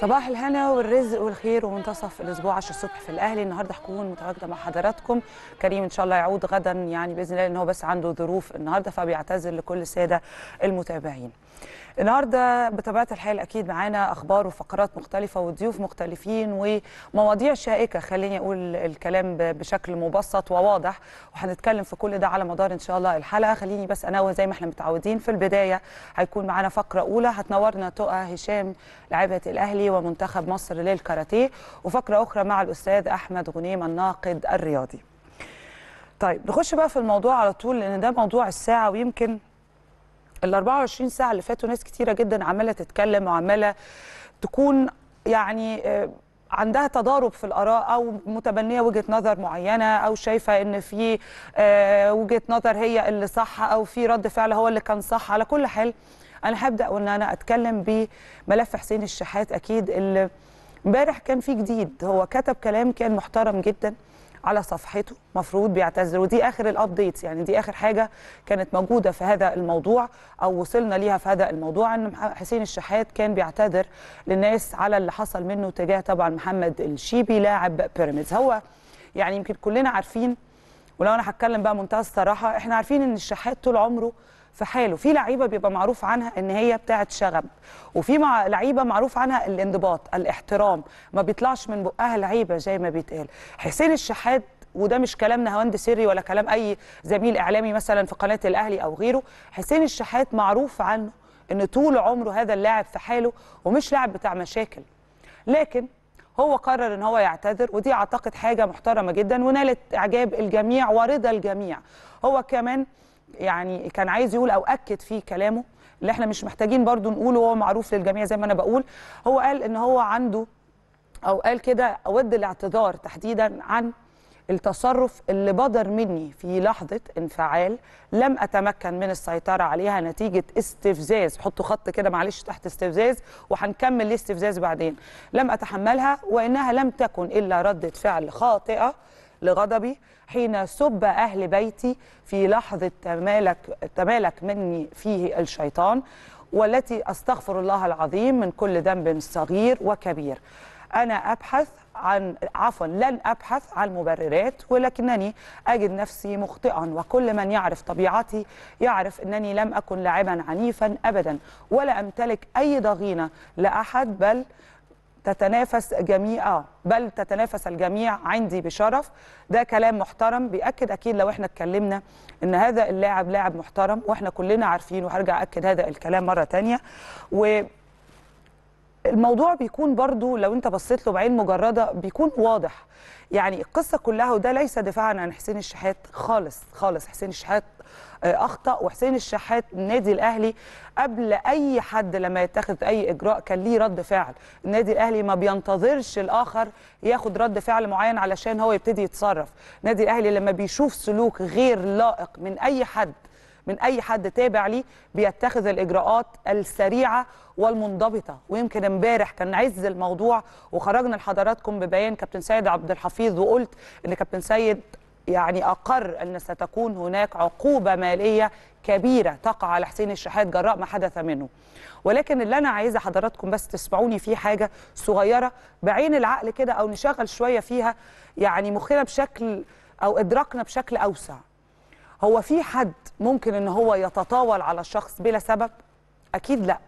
صباح الهنا والرزق والخير ومنتصف الاسبوع 10 الصبح في الاهلي. النهارده هكون متواجده مع حضراتكم. كريم ان شاء الله يعود غدا يعني باذن الله، لان هو بس عنده ظروف النهارده فبيعتذر لكل الساده المتابعين. النهارده بطبيعه الحال اكيد معانا اخبار وفقرات مختلفه وضيوف مختلفين ومواضيع شائكه، خليني اقول الكلام بشكل مبسط وواضح، وهنتكلم في كل ده على مدار ان شاء الله الحلقه. خليني بس انوه زي ما احنا متعودين، في البدايه هيكون معانا فقره اولى هتنورنا تقى هشام لاعيبه الاهلي ومنتخب مصر للكاراتيه، وفقره اخرى مع الاستاذ احمد غنيم الناقد الرياضي. طيب نخش بقى في الموضوع على طول، لان ده موضوع الساعه، ويمكن ال 24 ساعة اللي فاتوا ناس كتيرة جدا عمالة تتكلم وعمالة تكون يعني عندها تضارب في الآراء، أو متبنية وجهة نظر معينة، أو شايفة إن في وجهة نظر هي اللي صح، أو في رد فعل هو اللي كان صح. على كل حال أنا هبدأ وإن أنا أتكلم بملف حسين الشحات. أكيد اللي امبارح كان فيه جديد، هو كتب كلام كان محترم جدا على صفحته، مفروض بيعتذر، ودي اخر الابديتس، يعني دي اخر حاجه كانت موجوده في هذا الموضوع او وصلنا ليها في هذا الموضوع، ان حسين الشحات كان بيعتذر للناس على اللي حصل منه تجاه طبعا محمد الشيبي لاعب بيراميدز. هو يعني يمكن كلنا عارفين، ولو انا هتكلم بقى منتهى الصراحه، احنا عارفين ان الشحات طول عمره في حاله، في لعيبه بيبقى معروف عنها ان هي بتاعه شغب، وفي لعيبه معروف عنها الانضباط، الاحترام، ما بيطلعش من بقها لعيبه زي ما بيتقال. حسين الشحات، وده مش كلام نهاوند سري ولا كلام اي زميل اعلامي مثلا في قناه الاهلي او غيره، حسين الشحات معروف عنه ان طول عمره هذا اللاعب في حاله ومش لاعب بتاع مشاكل، لكن هو قرر ان هو يعتذر، ودي اعتقد حاجه محترمه جدا ونالت اعجاب الجميع ورضا الجميع. هو كمان يعني كان عايز يقول او اكد في كلامه اللي احنا مش محتاجين برضو نقوله، هو معروف للجميع زي ما انا بقول. هو قال ان هو عنده، او قال كده، اود الاعتذار تحديدا عن التصرف اللي بدر مني في لحظه انفعال لم اتمكن من السيطره عليها نتيجه استفزاز، حطوا خط كده معلش تحت استفزاز وهنكمل ليه استفزاز بعدين، لم اتحملها وانها لم تكن الا رده فعل خاطئه لغضبي حين سب أهل بيتي في لحظة تمالك مني فيه الشيطان، والتي أستغفر الله العظيم من كل ذنب صغير وكبير. أنا أبحث عن لن أبحث عن مبررات، ولكنني أجد نفسي مخطئا، وكل من يعرف طبيعتي يعرف أنني لم أكن لاعبا عنيفا أبدا، ولا أمتلك أي ضغينة لأحد، بل تتنافس الجميع عندي بشرف. ده كلام محترم بيأكد أكيد لو احنا اتكلمنا ان هذا اللاعب لاعب محترم، واحنا كلنا عارفين، وهرجع أكد هذا الكلام مرة تانية. والموضوع بيكون برضو لو انت بصيت له بعين مجردة بيكون واضح، يعني القصة كلها، وده ليس دفاعا عن حسين الشحات خالص خالص. حسين الشحات أخطأ، وحسين الشحات النادي الأهلي قبل أي حد لما يتخذ أي إجراء كان ليه رد فعل، النادي الأهلي ما بينتظرش الآخر ياخد رد فعل معين علشان هو يبتدي يتصرف. النادي الأهلي لما بيشوف سلوك غير لائق من أي حد تابع ليه بيتخذ الإجراءات السريعة والمنضبطة. ويمكن امبارح كان عز الموضوع، وخرجنا لحضراتكم ببيان كابتن سيد عبد الحفيظ، وقلت إن كابتن سيد يعني أقر أن ستكون هناك عقوبة مالية كبيرة تقع على حسين الشحات جراء ما حدث منه، ولكن اللي أنا عايزة حضراتكم بس تسمعوني فيه حاجة صغيرة بعين العقل كده، أو نشغل شوية فيها يعني مخنا بشكل، أو إدراكنا بشكل أوسع. هو في حد ممكن أن هو يتطاول على شخص بلا سبب؟ أكيد لأ.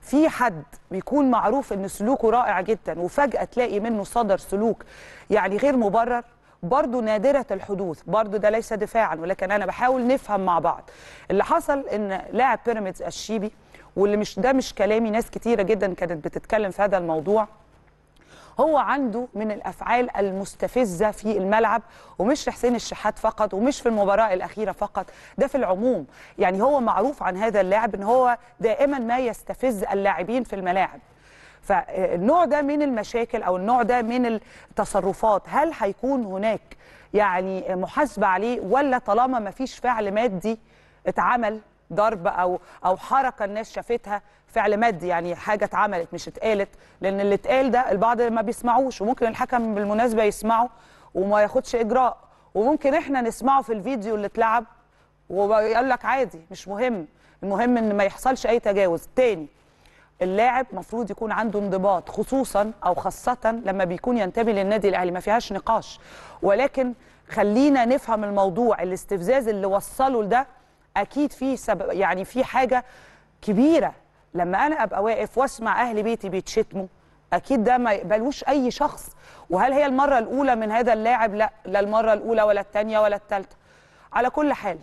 في حد بيكون معروف أن سلوكه رائع جدا وفجأة تلاقي منه صدر سلوك يعني غير مبرر، برضو نادرة الحدوث، برضو ده ليس دفاعا، ولكن أنا بحاول نفهم مع بعض اللي حصل. إن لاعب بيراميدز الشيبي، واللي مش كلامي، ناس كتيرة جدا كانت بتتكلم في هذا الموضوع، هو عنده من الأفعال المستفزة في الملعب، ومش حسين الشحات فقط، ومش في المباراة الأخيرة فقط، ده في العموم. يعني هو معروف عن هذا اللاعب إن هو دائما ما يستفز اللاعبين في الملاعب. فالنوع ده من المشاكل أو النوع ده من التصرفات، هل هيكون هناك يعني محاسبة عليه، ولا طالما ما فيش فعل مادي اتعمل، ضرب أو حركة الناس شافتها فعل مادي، يعني حاجة اتعملت مش اتقالت، لأن اللي اتقال ده البعض ما بيسمعوش، وممكن الحكم بالمناسبة يسمعه وما ياخدش إجراء، وممكن احنا نسمعه في الفيديو اللي اتلعب ويقول لك عادي مش مهم، المهم إن ما يحصلش أي تجاوز. تاني اللاعب مفروض يكون عنده انضباط، خصوصا أو خاصة لما بيكون ينتمي للنادي الأهلي، ما فيهاش نقاش. ولكن خلينا نفهم الموضوع، الاستفزاز اللي وصله لده أكيد فيه سبب، يعني في حاجة كبيرة. لما أنا أبقى واقف واسمع أهل بيتي بيتشتموا، أكيد ده ما يقبلوش أي شخص. وهل هي المرة الأولى من هذا اللاعب؟ لا، لا المرة الأولى ولا الثانية ولا الثالثة. على كل حال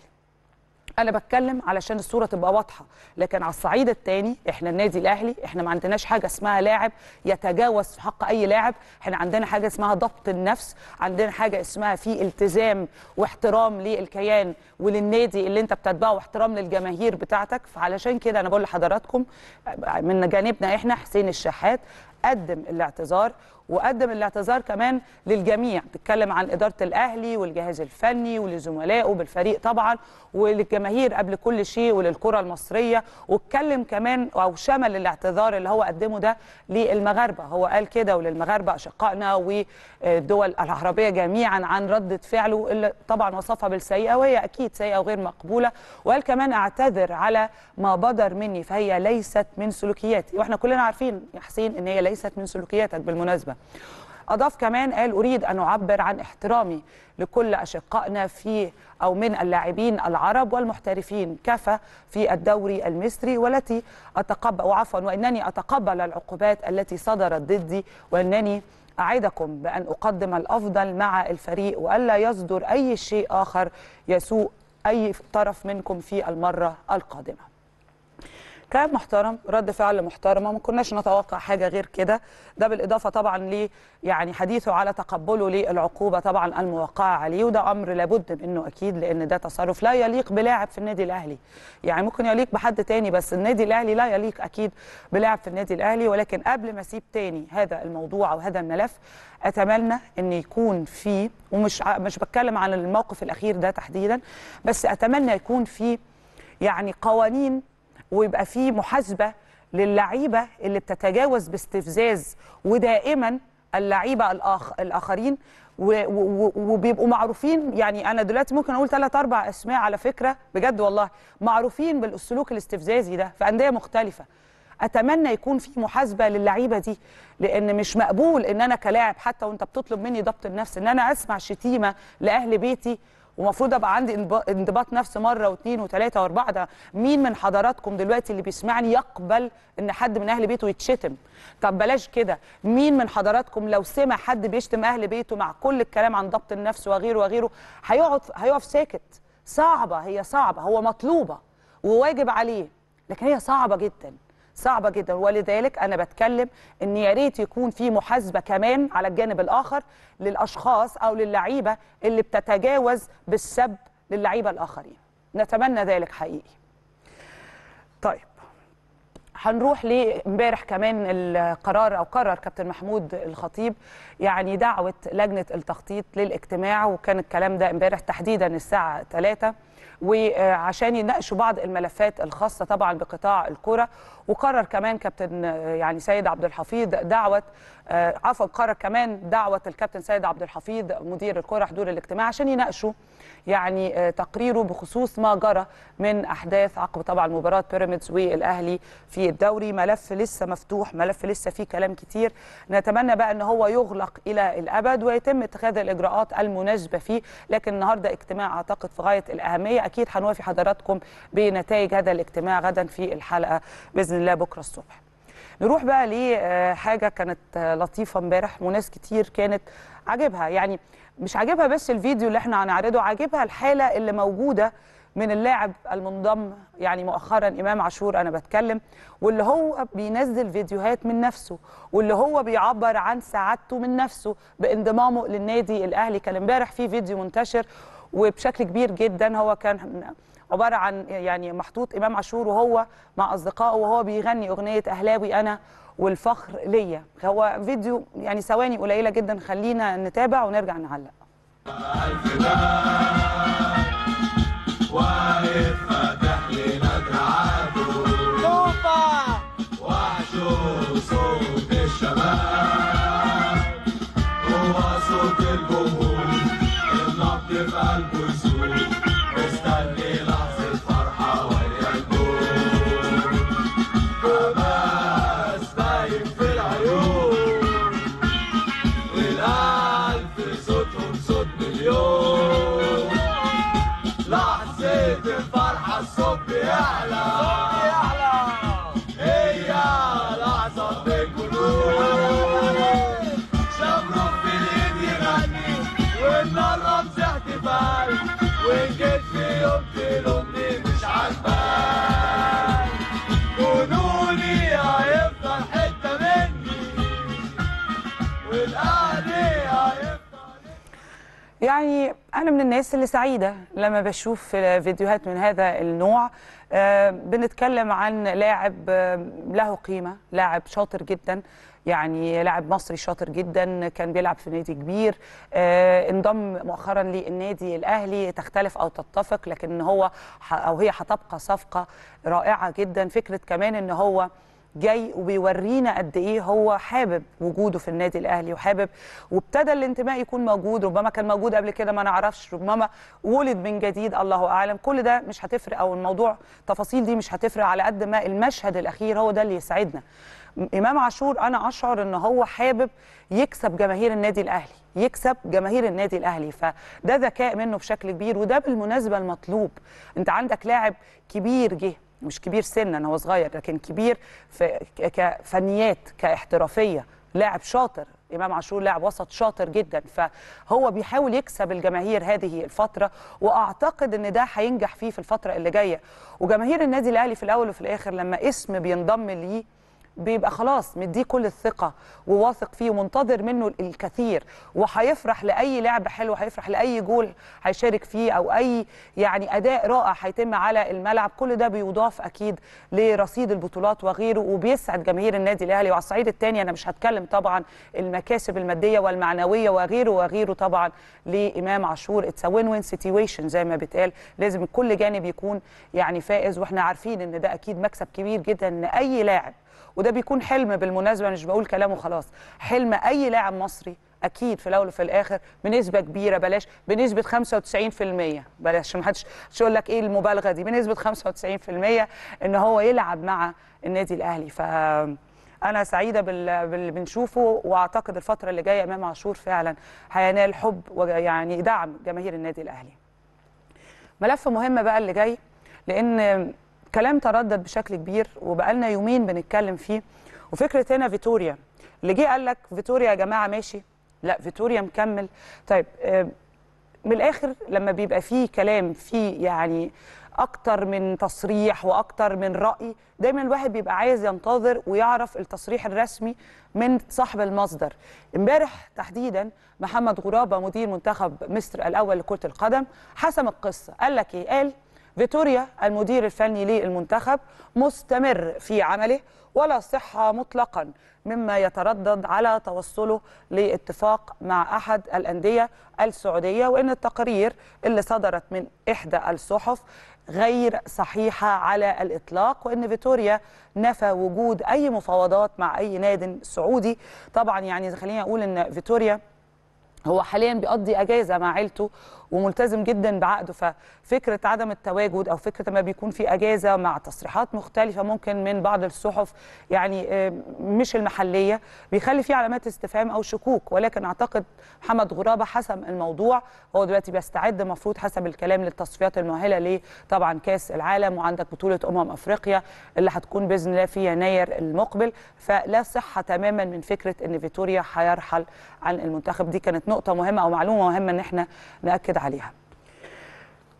أنا بتكلم علشان الصورة تبقى واضحة، لكن على الصعيد التاني إحنا النادي الأهلي إحنا ما عندناش حاجة اسمها لاعب يتجاوز في حق أي لاعب، إحنا عندنا حاجة اسمها ضبط النفس، عندنا حاجة اسمها في التزام واحترام للكيان وللنادي اللي أنت بتتبعه واحترام للجماهير بتاعتك. فعلشان كده أنا بقول لحضراتكم من جانبنا إحنا حسين الشحات قدم الاعتذار، وقدم الاعتذار كمان للجميع، بتكلم عن إدارة الأهلي والجهاز الفني ولزملائه بالفريق طبعا وللجماهير قبل كل شيء وللكرة المصرية. واتكلم كمان أو شمل الاعتذار اللي هو قدمه ده للمغاربة، هو قال كده وللمغاربة أشقائنا والدول العربية جميعا عن ردة فعله اللي طبعا وصفها بالسيئة، وهي أكيد سيئة وغير مقبولة. وقال كمان أعتذر على ما بدر مني فهي ليست من سلوكياتي، وإحنا كلنا عارفين يا حسين إن هي ليست من سلوكياتك بالمناسبة. أضاف كمان قال أريد أن أعبر عن احترامي لكل أشقائنا في أو من اللاعبين العرب والمحترفين كافة في الدوري المصري، والتي أتقبل وعفوا وإنني أتقبل العقوبات التي صدرت ضدي، وإنني أعدكم بأن أقدم الأفضل مع الفريق وألا يصدر أي شيء آخر يسوء أي طرف منكم في المرة القادمة. كلام محترم، رد فعل محترمه، ما كناش نتوقع حاجه غير كده، ده بالاضافه طبعا ليه يعني حديثه على تقبله للعقوبه طبعا الموقعه عليه، وده امر لابد منه اكيد، لان ده تصرف لا يليق بلاعب في النادي الاهلي. يعني ممكن يليق بحد تاني بس النادي الاهلي لا يليق اكيد بلاعب في النادي الاهلي. ولكن قبل ما اسيب تاني هذا الموضوع او هذا الملف، اتمنى ان يكون فيه، ومش بتكلم عن الموقف الاخير ده تحديدا، بس اتمنى يكون فيه يعني قوانين ويبقى في محاسبه للعيبه اللي بتتجاوز باستفزاز ودائما اللعيبه الاخرين، وبيبقوا معروفين. يعني انا دلوقتي ممكن اقول 3 4 اسماء على فكره بجد والله معروفين بالسلوك الاستفزازي ده في انديه مختلفه. اتمنى يكون في محاسبه للعيبه دي، لان مش مقبول ان انا كلاعب حتى وانت بتطلب مني ضبط النفس ان انا اسمع شتيمه لاهل بيتي، ومفروض ابقى عندي انضباط نفسي مره واثنين وثلاثه واربعه. ده مين من حضراتكم دلوقتي اللي بيسمعني يقبل ان حد من اهل بيته يتشتم؟ طب بلاش كده، مين من حضراتكم لو سمع حد بيشتم اهل بيته مع كل الكلام عن ضبط النفس وغيره وغيره هيقف ساكت؟ صعبه، هي صعبه، هو مطلوبه وواجب عليه، لكن هي صعبه جدا، صعبه جدا. ولذلك انا بتكلم ان يا ريت يكون في محاسبه كمان على الجانب الاخر للاشخاص او للعيبه اللي بتتجاوز بالسب للعيبه الاخرين، نتمنى ذلك حقيقي. طيب هنروح لامبارح كمان القرار، او قرر كابتن محمود الخطيب يعني دعوه لجنه التخطيط للاجتماع، وكان الكلام ده امبارح تحديدا الساعه 3، وعشان يناقشوا بعض الملفات الخاصه طبعا بقطاع الكره. وقرر كمان كابتن يعني سيد عبد الحفيظ دعوه عفوا قرر كمان دعوه الكابتن سيد عبد الحفيظ مدير الكره حضور الاجتماع عشان يناقشوا يعني تقريره بخصوص ما جرى من احداث عقب طبعا مباراه بيراميدز والاهلي في الدوري. ملف لسه مفتوح، ملف لسه فيه كلام كتير، نتمنى بقى ان هو يغلق الى الابد ويتم اتخاذ الاجراءات المناسبه فيه. لكن النهارده اجتماع اعتقد في غايه الاهميه، اكيد هنوافي حضراتكم بنتائج هذا الاجتماع غدا في الحلقه باذن الله بكره الصبح. نروح بقى لحاجه كانت لطيفه امبارح وناس كتير كانت عاجبها، يعني مش عاجبها بس الفيديو اللي احنا هنعرضه، عاجبها الحاله اللي موجوده من اللاعب المنضم يعني مؤخرا إمام عاشور أنا بتكلم، واللي هو بينزل فيديوهات من نفسه، واللي هو بيعبر عن سعادته من نفسه بانضمامه للنادي الأهلي. كان امبارح في فيديو منتشر وبشكل كبير جدا، هو كان عبارة عن يعني محطوط إمام عاشور وهو مع أصدقائه وهو بيغني أغنية أهلاوي أنا والفخر ليا. هو فيديو يعني ثواني قليلة جدا، خلينا نتابع ونرجع نعلق. وفتح لنا دعاته وعاشور صوت الشباب هو صوت الجمهور النبض في قلبه يسود مستني لحظة فرحة ويا الجول. وجيت في يوم تلومني مش عاجباني، جنوني هيفضل حته مني والاهل هيفضل. يعني انا من الناس اللي سعيده لما بشوف فيديوهات من هذا النوع. بنتكلم عن لاعب له قيمه، لاعب شاطر جدا، يعني لاعب مصري شاطر جدا، كان بيلعب في نادي كبير، انضم مؤخرا للنادي الاهلي. تختلف او تتفق، لكن هو او هي هتبقى صفقه رائعه جدا. فكره كمان ان هو جاي وبيورينا قد ايه هو حابب وجوده في النادي الاهلي، وحابب وابتدى الانتماء يكون موجود. ربما كان موجود قبل كده ما نعرفش، ربما ولد من جديد، الله اعلم. كل ده مش هتفرق، او الموضوع التفاصيل دي مش هتفرق على قد ما المشهد الاخير هو ده اللي يسعدنا. امام عاشور انا اشعر ان هو حابب يكسب جماهير النادي الاهلي، يكسب جماهير النادي الاهلي، فده ذكاء منه بشكل كبير، وده بالمناسبه المطلوب. انت عندك لاعب كبير جه، مش كبير سنا، هو صغير لكن كبير كفنيات، كاحترافيه، لاعب شاطر. امام عاشور لاعب وسط شاطر جدا، فهو بيحاول يكسب الجماهير هذه الفتره، واعتقد ان ده هينجح فيه في الفتره اللي جايه. وجماهير النادي الاهلي في الاول وفي الاخر لما اسم بينضم ليه بيبقى خلاص مديه كل الثقه وواثق فيه ومنتظر منه الكثير، وهيفرح لاي لعبه حلوه، هيفرح لاي جول هيشارك فيه، او اي يعني اداء رائع هيتم على الملعب. كل ده بيضاف اكيد لرصيد البطولات وغيره، وبيسعد جماهير النادي الاهلي. وعلى الصعيد الثاني انا مش هتكلم طبعا المكاسب الماديه والمعنويه وغيره وغيره طبعا لامام عاشور. اتس وين وين سيتويشن زي ما بيتقال، لازم كل جانب يكون يعني فائز، واحنا عارفين ان ده اكيد مكسب كبير جدا ان اي لاعب، وده بيكون حلم بالمناسبة، مش بقول كلامه خلاص، حلم أي لاعب مصري أكيد في الأول وفي الآخر بنسبة كبيرة، بلاش بنسبة 95%، بلاش عشان محدش يقول لك إيه المبالغة دي، بنسبة 95% إن هو يلعب مع النادي الأهلي. فأنا سعيدة باللي بنشوفه، وأعتقد الفترة اللي جاية إمام عاشور فعلا هينال حب ويعني دعم جماهير النادي الأهلي. ملف مهم بقى اللي جاي، لأن كلام تردد بشكل كبير وبقالنا يومين بنتكلم فيه، وفكره هنا فيتوريا اللي جه قال لك فيتوريا يا جماعه ماشي، لا فيتوريا مكمل. طيب من الاخر لما بيبقى فيه كلام فيه يعني اكتر من تصريح واكتر من راي، دايما الواحد بيبقى عايز ينتظر ويعرف التصريح الرسمي من صاحب المصدر. امبارح تحديدا محمد غرابه مدير منتخب مصر الاول لكره القدم حسم القصه، قال لك ايه؟ قال فيتوريا المدير الفني للمنتخب مستمر في عمله، ولا صحة مطلقا مما يتردد على توصله لاتفاق مع أحد الأندية السعودية، وإن التقارير اللي صدرت من إحدى الصحف غير صحيحة على الإطلاق، وإن فيتوريا نفى وجود أي مفاوضات مع أي نادي سعودي. طبعا يعني خليني أقول إن فيتوريا هو حاليا بيقضي اجازه مع عيلته وملتزم جدا بعقده، ففكره عدم التواجد او فكره ما بيكون في اجازه مع تصريحات مختلفه ممكن من بعض الصحف يعني مش المحليه بيخلي فيه علامات استفهام او شكوك. ولكن اعتقد محمد غرابه حسم الموضوع، هو دلوقتي بيستعد المفروض حسب الكلام للتصفيات المؤهله ليه طبعا كاس العالم، وعندك بطوله افريقيا اللي هتكون باذن الله في يناير المقبل. فلا صحه تماما من فكره ان فيتوريا هيرحل عن المنتخب، دي كانت نقطة مهمة أو معلومة مهمة إن إحنا نأكد عليها.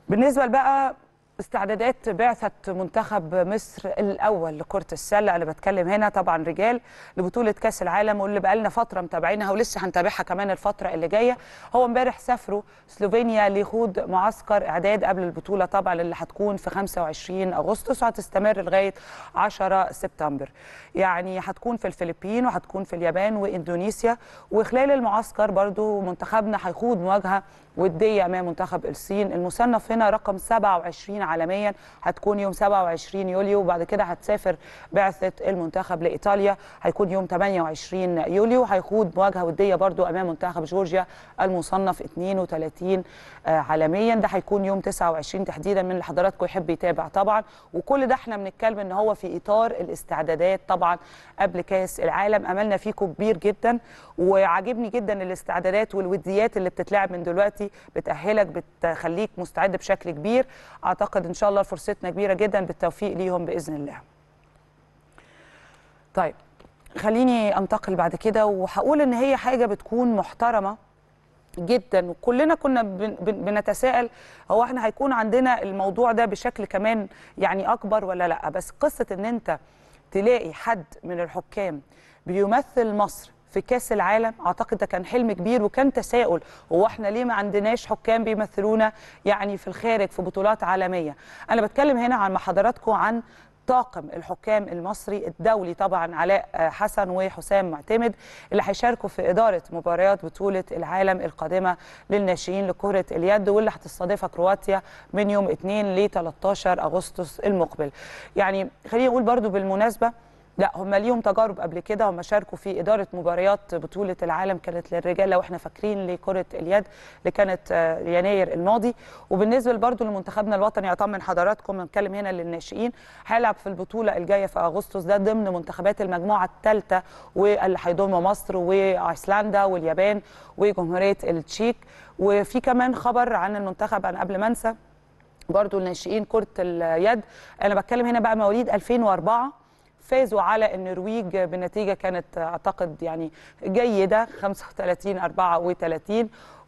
بالنسبة بقى استعدادات بعثة منتخب مصر الأول لكرة السلة، أنا بتكلم هنا طبعا رجال لبطولة كأس العالم، واللي بقالنا فترة متابعينها ولسه هنتابعها كمان الفترة اللي جاية. هو امبارح سافروا سلوفينيا ليخوض معسكر إعداد قبل البطولة طبعا اللي هتكون في 25 أغسطس وهتستمر لغاية 10 سبتمبر. يعني هتكون في الفلبين وهتكون في اليابان وإندونيسيا، وخلال المعسكر برضو منتخبنا هيخوض مواجهة ودية أمام منتخب الصين المصنف هنا رقم 27 عالميا، هتكون يوم 27 يوليو، وبعد كده هتسافر بعثة المنتخب لإيطاليا هيكون يوم 28 يوليو، هيخوض مواجهة ودية برضو أمام منتخب جورجيا المصنف 32 عالميا، ده هيكون يوم 29 تحديدا من اللي حضراتكم يحب يتابع طبعا. وكل ده احنا بنتكلم ان هو في إطار الاستعدادات طبعا قبل كاس العالم. أملنا فيكم كبير جدا، وعاجبني جدا الاستعدادات والوديات اللي بتتلعب من دلوقتي، بتأهلك بتخليك مستعد بشكل كبير. أعتقد اعتقد ان شاء الله فرصتنا كبيره جدا بالتوفيق ليهم باذن الله. طيب خليني انتقل بعد كده، وهقول ان هي حاجه بتكون محترمه جدا، وكلنا كنا بنتساءل هو احنا هيكون عندنا الموضوع ده بشكل كمان يعني اكبر ولا لا. بس قصه ان انت تلاقي حد من الحكام بيمثل مصر في كاس العالم، اعتقد ده كان حلم كبير، وكان تساؤل هو احنا ليه ما عندناش حكام بيمثلونا يعني في الخارج في بطولات عالميه. انا بتكلم هنا عن مع حضراتكم عن طاقم الحكام المصري الدولي، طبعا علاء حسن وحسام معتمد اللي هيشاركوا في اداره مباريات بطوله العالم القادمه للناشئين لكره اليد، واللي هتستضيفها كرواتيا من يوم 2 ل 13 اغسطس المقبل. يعني خليني اقول برضو بالمناسبه، لا هم ليهم تجارب قبل كده، هم شاركوا في إدارة مباريات بطولة العالم كانت للرجال لو احنا فاكرين لكرة اليد اللي كانت يناير الماضي. وبالنسبة برضو لمنتخبنا الوطني اطمن حضراتكم، نتكلم هنا للناشئين، هيلعب في البطولة الجاية في أغسطس ده ضمن منتخبات المجموعة الثالثة، واللي هيضم مصر وأيسلندا واليابان وجمهورية التشيك. وفي كمان خبر عن المنتخب، أنا قبل ما أنسى برضو الناشئين كرة اليد، أنا بتكلم هنا بقى مواليد 2004 فازوا على النرويج بنتيجه كانت اعتقد يعني جيده 35-34،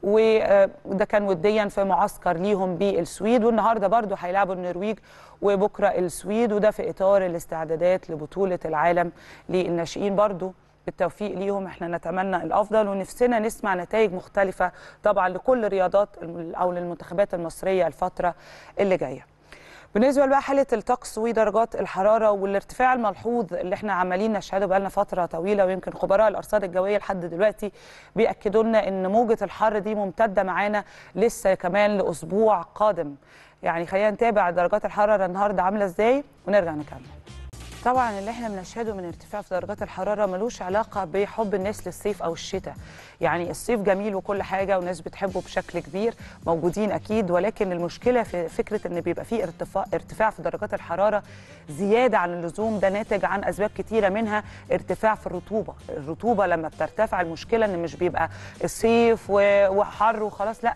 وده كان وديا في معسكر ليهم بالسويد. والنهارده برضو هيلعبوا النرويج وبكره السويد، وده في اطار الاستعدادات لبطوله العالم للناشئين. برضو بالتوفيق ليهم، احنا نتمنى الافضل ونفسنا نسمع نتائج مختلفه طبعا لكل الرياضات او للمنتخبات المصريه الفتره اللي جايه. بالنسبه بقى حاله الطقس ودرجات الحراره والارتفاع الملحوظ اللي احنا عمالين نشهده بقالنا فتره طويله، ويمكن خبراء الارصاد الجويه لحد دلوقتي بياكدوا لنا ان موجه الحر دي ممتده معانا لسه كمان لاسبوع قادم. يعني خلينا نتابع درجات الحراره النهارده عامله ازاي ونرجع نكمل. طبعا اللي احنا بنشهده من ارتفاع في درجات الحراره ملوش علاقه بحب الناس للصيف او الشتاء. يعني الصيف جميل وكل حاجه وناس بتحبه بشكل كبير موجودين اكيد، ولكن المشكله في فكره ان بيبقى فيه ارتفاع في درجات الحراره زياده عن اللزوم، ده ناتج عن اسباب كتيره منها ارتفاع في الرطوبه. الرطوبه لما بترتفع المشكله ان مش بيبقى الصيف وحر وخلاص، لا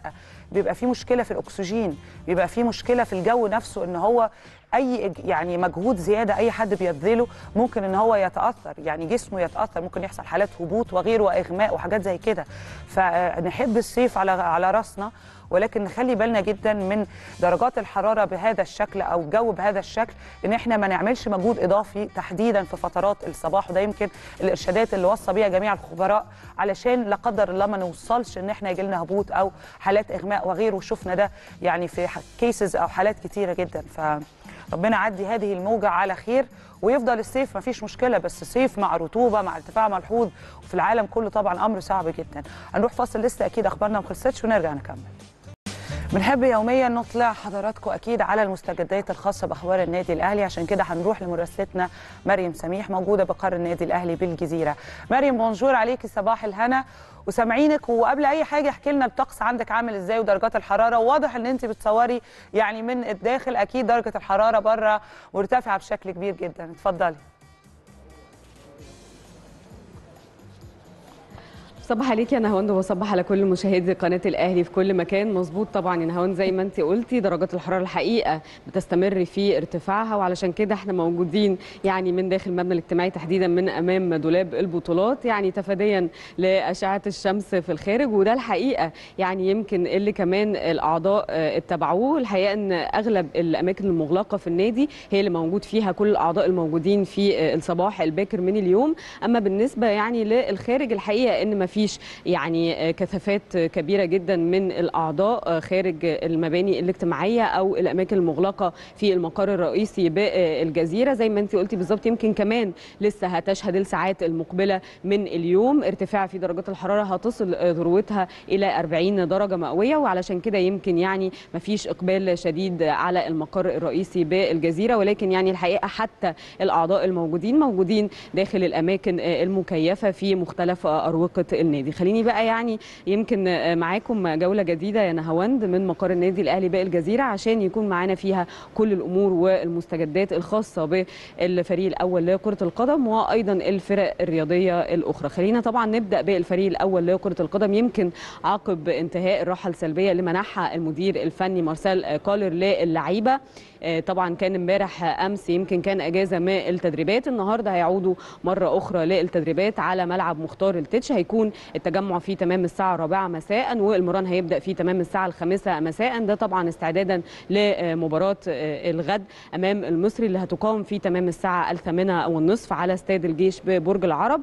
بيبقى فيه مشكله في الاكسجين، بيبقى فيه مشكله في الجو نفسه، ان هو اي يعني مجهود زياده اي حد بيبذله ممكن ان هو يتاثر، يعني جسمه يتاثر، ممكن يحصل حالات هبوط وغيره واغماء وحاجات زي كده. فنحب الصيف على راسنا، ولكن نخلي بالنا جدا من درجات الحراره بهذا الشكل او الجو بهذا الشكل، ان احنا ما نعملش مجهود اضافي تحديدا في فترات الصباح. وده يمكن الارشادات اللي وصى بيها جميع الخبراء، علشان لا قدر الله ما نوصلش ان احنا يجي لنا هبوط او حالات اغماء وغيره، وشفنا ده يعني في كيسز او حالات كتيره جدا. فربنا يعدي هذه الموجه على خير ويفضل الصيف ما فيش مشكله، بس صيف مع رطوبه مع ارتفاع ملحوظ وفي العالم كله طبعا امر صعب جدا. هنروح فاصل، لسه اكيد اخبارنا ما خلصتش ونرجع نكمل. بنحب يوميا نطلع حضراتكم اكيد على المستجدات الخاصه باخبار النادي الاهلي، عشان كده هنروح لمراسلتنا مريم سميح موجوده بقر النادي الاهلي بالجزيره. مريم بونجور عليكي، صباح الهنا وسامعينك. وقبل اي حاجه احكي لنا الطقس عندك عامل ازاي ودرجات الحراره، وواضح ان انت بتصوري يعني من الداخل، اكيد درجه الحراره بره مرتفعه بشكل كبير جدا، اتفضلي. صباح عليكي يا نهاوند، وصباح على كل مشاهدي قناه الاهلي في كل مكان. مظبوط طبعا يا نهاوند، زي ما انت قلتي درجات الحراره الحقيقه بتستمر في ارتفاعها، وعلشان كده احنا موجودين يعني من داخل المبنى الاجتماعي تحديدا من امام دولاب البطولات، يعني تفاديا لاشعه الشمس في الخارج. وده الحقيقه يعني يمكن اللي كمان الاعضاء اتبعوه، الحقيقه ان اغلب الاماكن المغلقه في النادي هي اللي موجود فيها كل الاعضاء الموجودين في الصباح الباكر من اليوم. اما بالنسبه يعني للخارج، الحقيقه ان ما فيش يعني كثافات كبيرة جدا من الأعضاء خارج المباني الاجتماعية أو الأماكن المغلقة في المقر الرئيسي بالجزيرة. زي ما انت قلتي بالظبط، يمكن كمان لسه هتشهد الساعات المقبلة من اليوم ارتفاع في درجات الحرارة هتصل ذروتها إلى 40 درجة مئوية، وعلشان كده يمكن يعني ما فيش إقبال شديد على المقر الرئيسي بالجزيرة. ولكن يعني الحقيقة حتى الأعضاء الموجودين داخل الأماكن المكيفة في مختلف أروقة النادي. خليني بقى يعني يمكن معاكم جولة جديدة يا نهاوند من مقر النادي الأهلي باقي الجزيرة عشان يكون معانا فيها كل الأمور والمستجدات الخاصة بالفريق الأول لكرة القدم وأيضا الفرق الرياضية الأخرى. خلينا طبعا نبدأ بالفريق الأول لكرة القدم. يمكن عقب انتهاء الراحة السلبية اللي منحها المدير الفني مارسيل كولر للعيبة، طبعا كان امبارح امس يمكن كان اجازه من التدريبات، النهارده هيعودوا مره اخرى للتدريبات على ملعب مختار التتش. هيكون التجمع فيه تمام الساعه 4 مساء والمران هيبدا فيه تمام الساعه 5 مساء، ده طبعا استعدادا لمباراه الغد امام المصري اللي هتقام فيه تمام الساعه 8:30 على استاد الجيش ببرج العرب.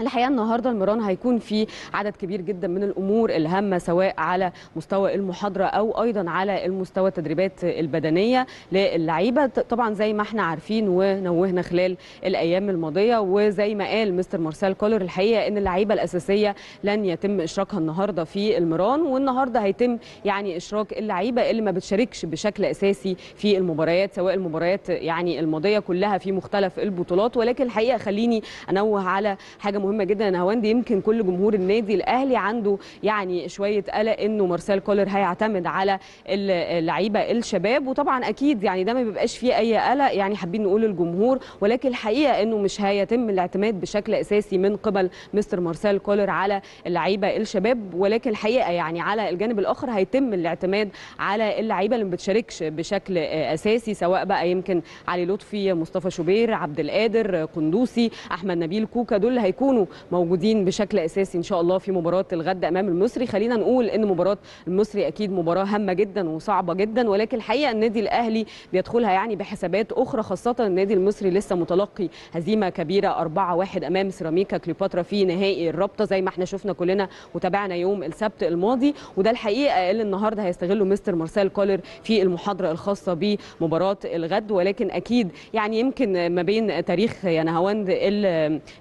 الحقيقه النهارده المران هيكون فيه عدد كبير جدا من الامور الهامه سواء على مستوى المحاضره او ايضا على المستوى التدريبات البدنيه للعيبه، طبعا زي ما احنا عارفين ونوهنا خلال الايام الماضيه، وزي ما قال مستر مارسيل كولر الحقيقه ان اللعيبه الاساسيه لن يتم اشراكها النهارده في المران، والنهارده هيتم يعني اشراك اللعيبه اللي ما بتشاركش بشكل اساسي في المباريات سواء المباريات يعني الماضيه كلها في مختلف البطولات. ولكن الحقيقه خليني انوه على حاجه مهمه جدا يا نهاوند، يمكن كل جمهور النادي الاهلي عنده يعني شويه قلق انه مارسيل كولر هيعتمد على اللعيبه الشباب، وطبعا اكيد يعني ده ما بيبقاش فيه اي قلق يعني حابين نقول للجمهور، ولكن الحقيقه انه مش هيتم الاعتماد بشكل اساسي من قبل مستر مارسيل كولر على اللعيبه الشباب، ولكن الحقيقه يعني على الجانب الاخر هيتم الاعتماد على اللعيبه اللي ما بتشاركش بشكل اساسي سواء بقى يمكن علي لطفي، مصطفى شوبير، عبد القادر، قندوسي، احمد نبيل، كوكا، دول هيكونوا موجودين بشكل اساسي ان شاء الله في مباراه الغد امام المصري. خلينا نقول ان مباراه المصري اكيد مباراه هامه جدا وصعبه جدا، ولكن الحقيقه النادي الاهلي بيدخلها يعني بحسابات اخرى، خاصه النادي المصري لسه متلقي هزيمه كبيره 4-1 امام سيراميكا كليوباترا في نهائي الرابطه زي ما احنا شفنا كلنا وتابعنا يوم السبت الماضي، وده الحقيقه اللي النهارده هيستغله مستر مارسيل كولر في المحاضره الخاصه بمباراه الغد. ولكن اكيد يعني يمكن ما بين تاريخ يا نهاوند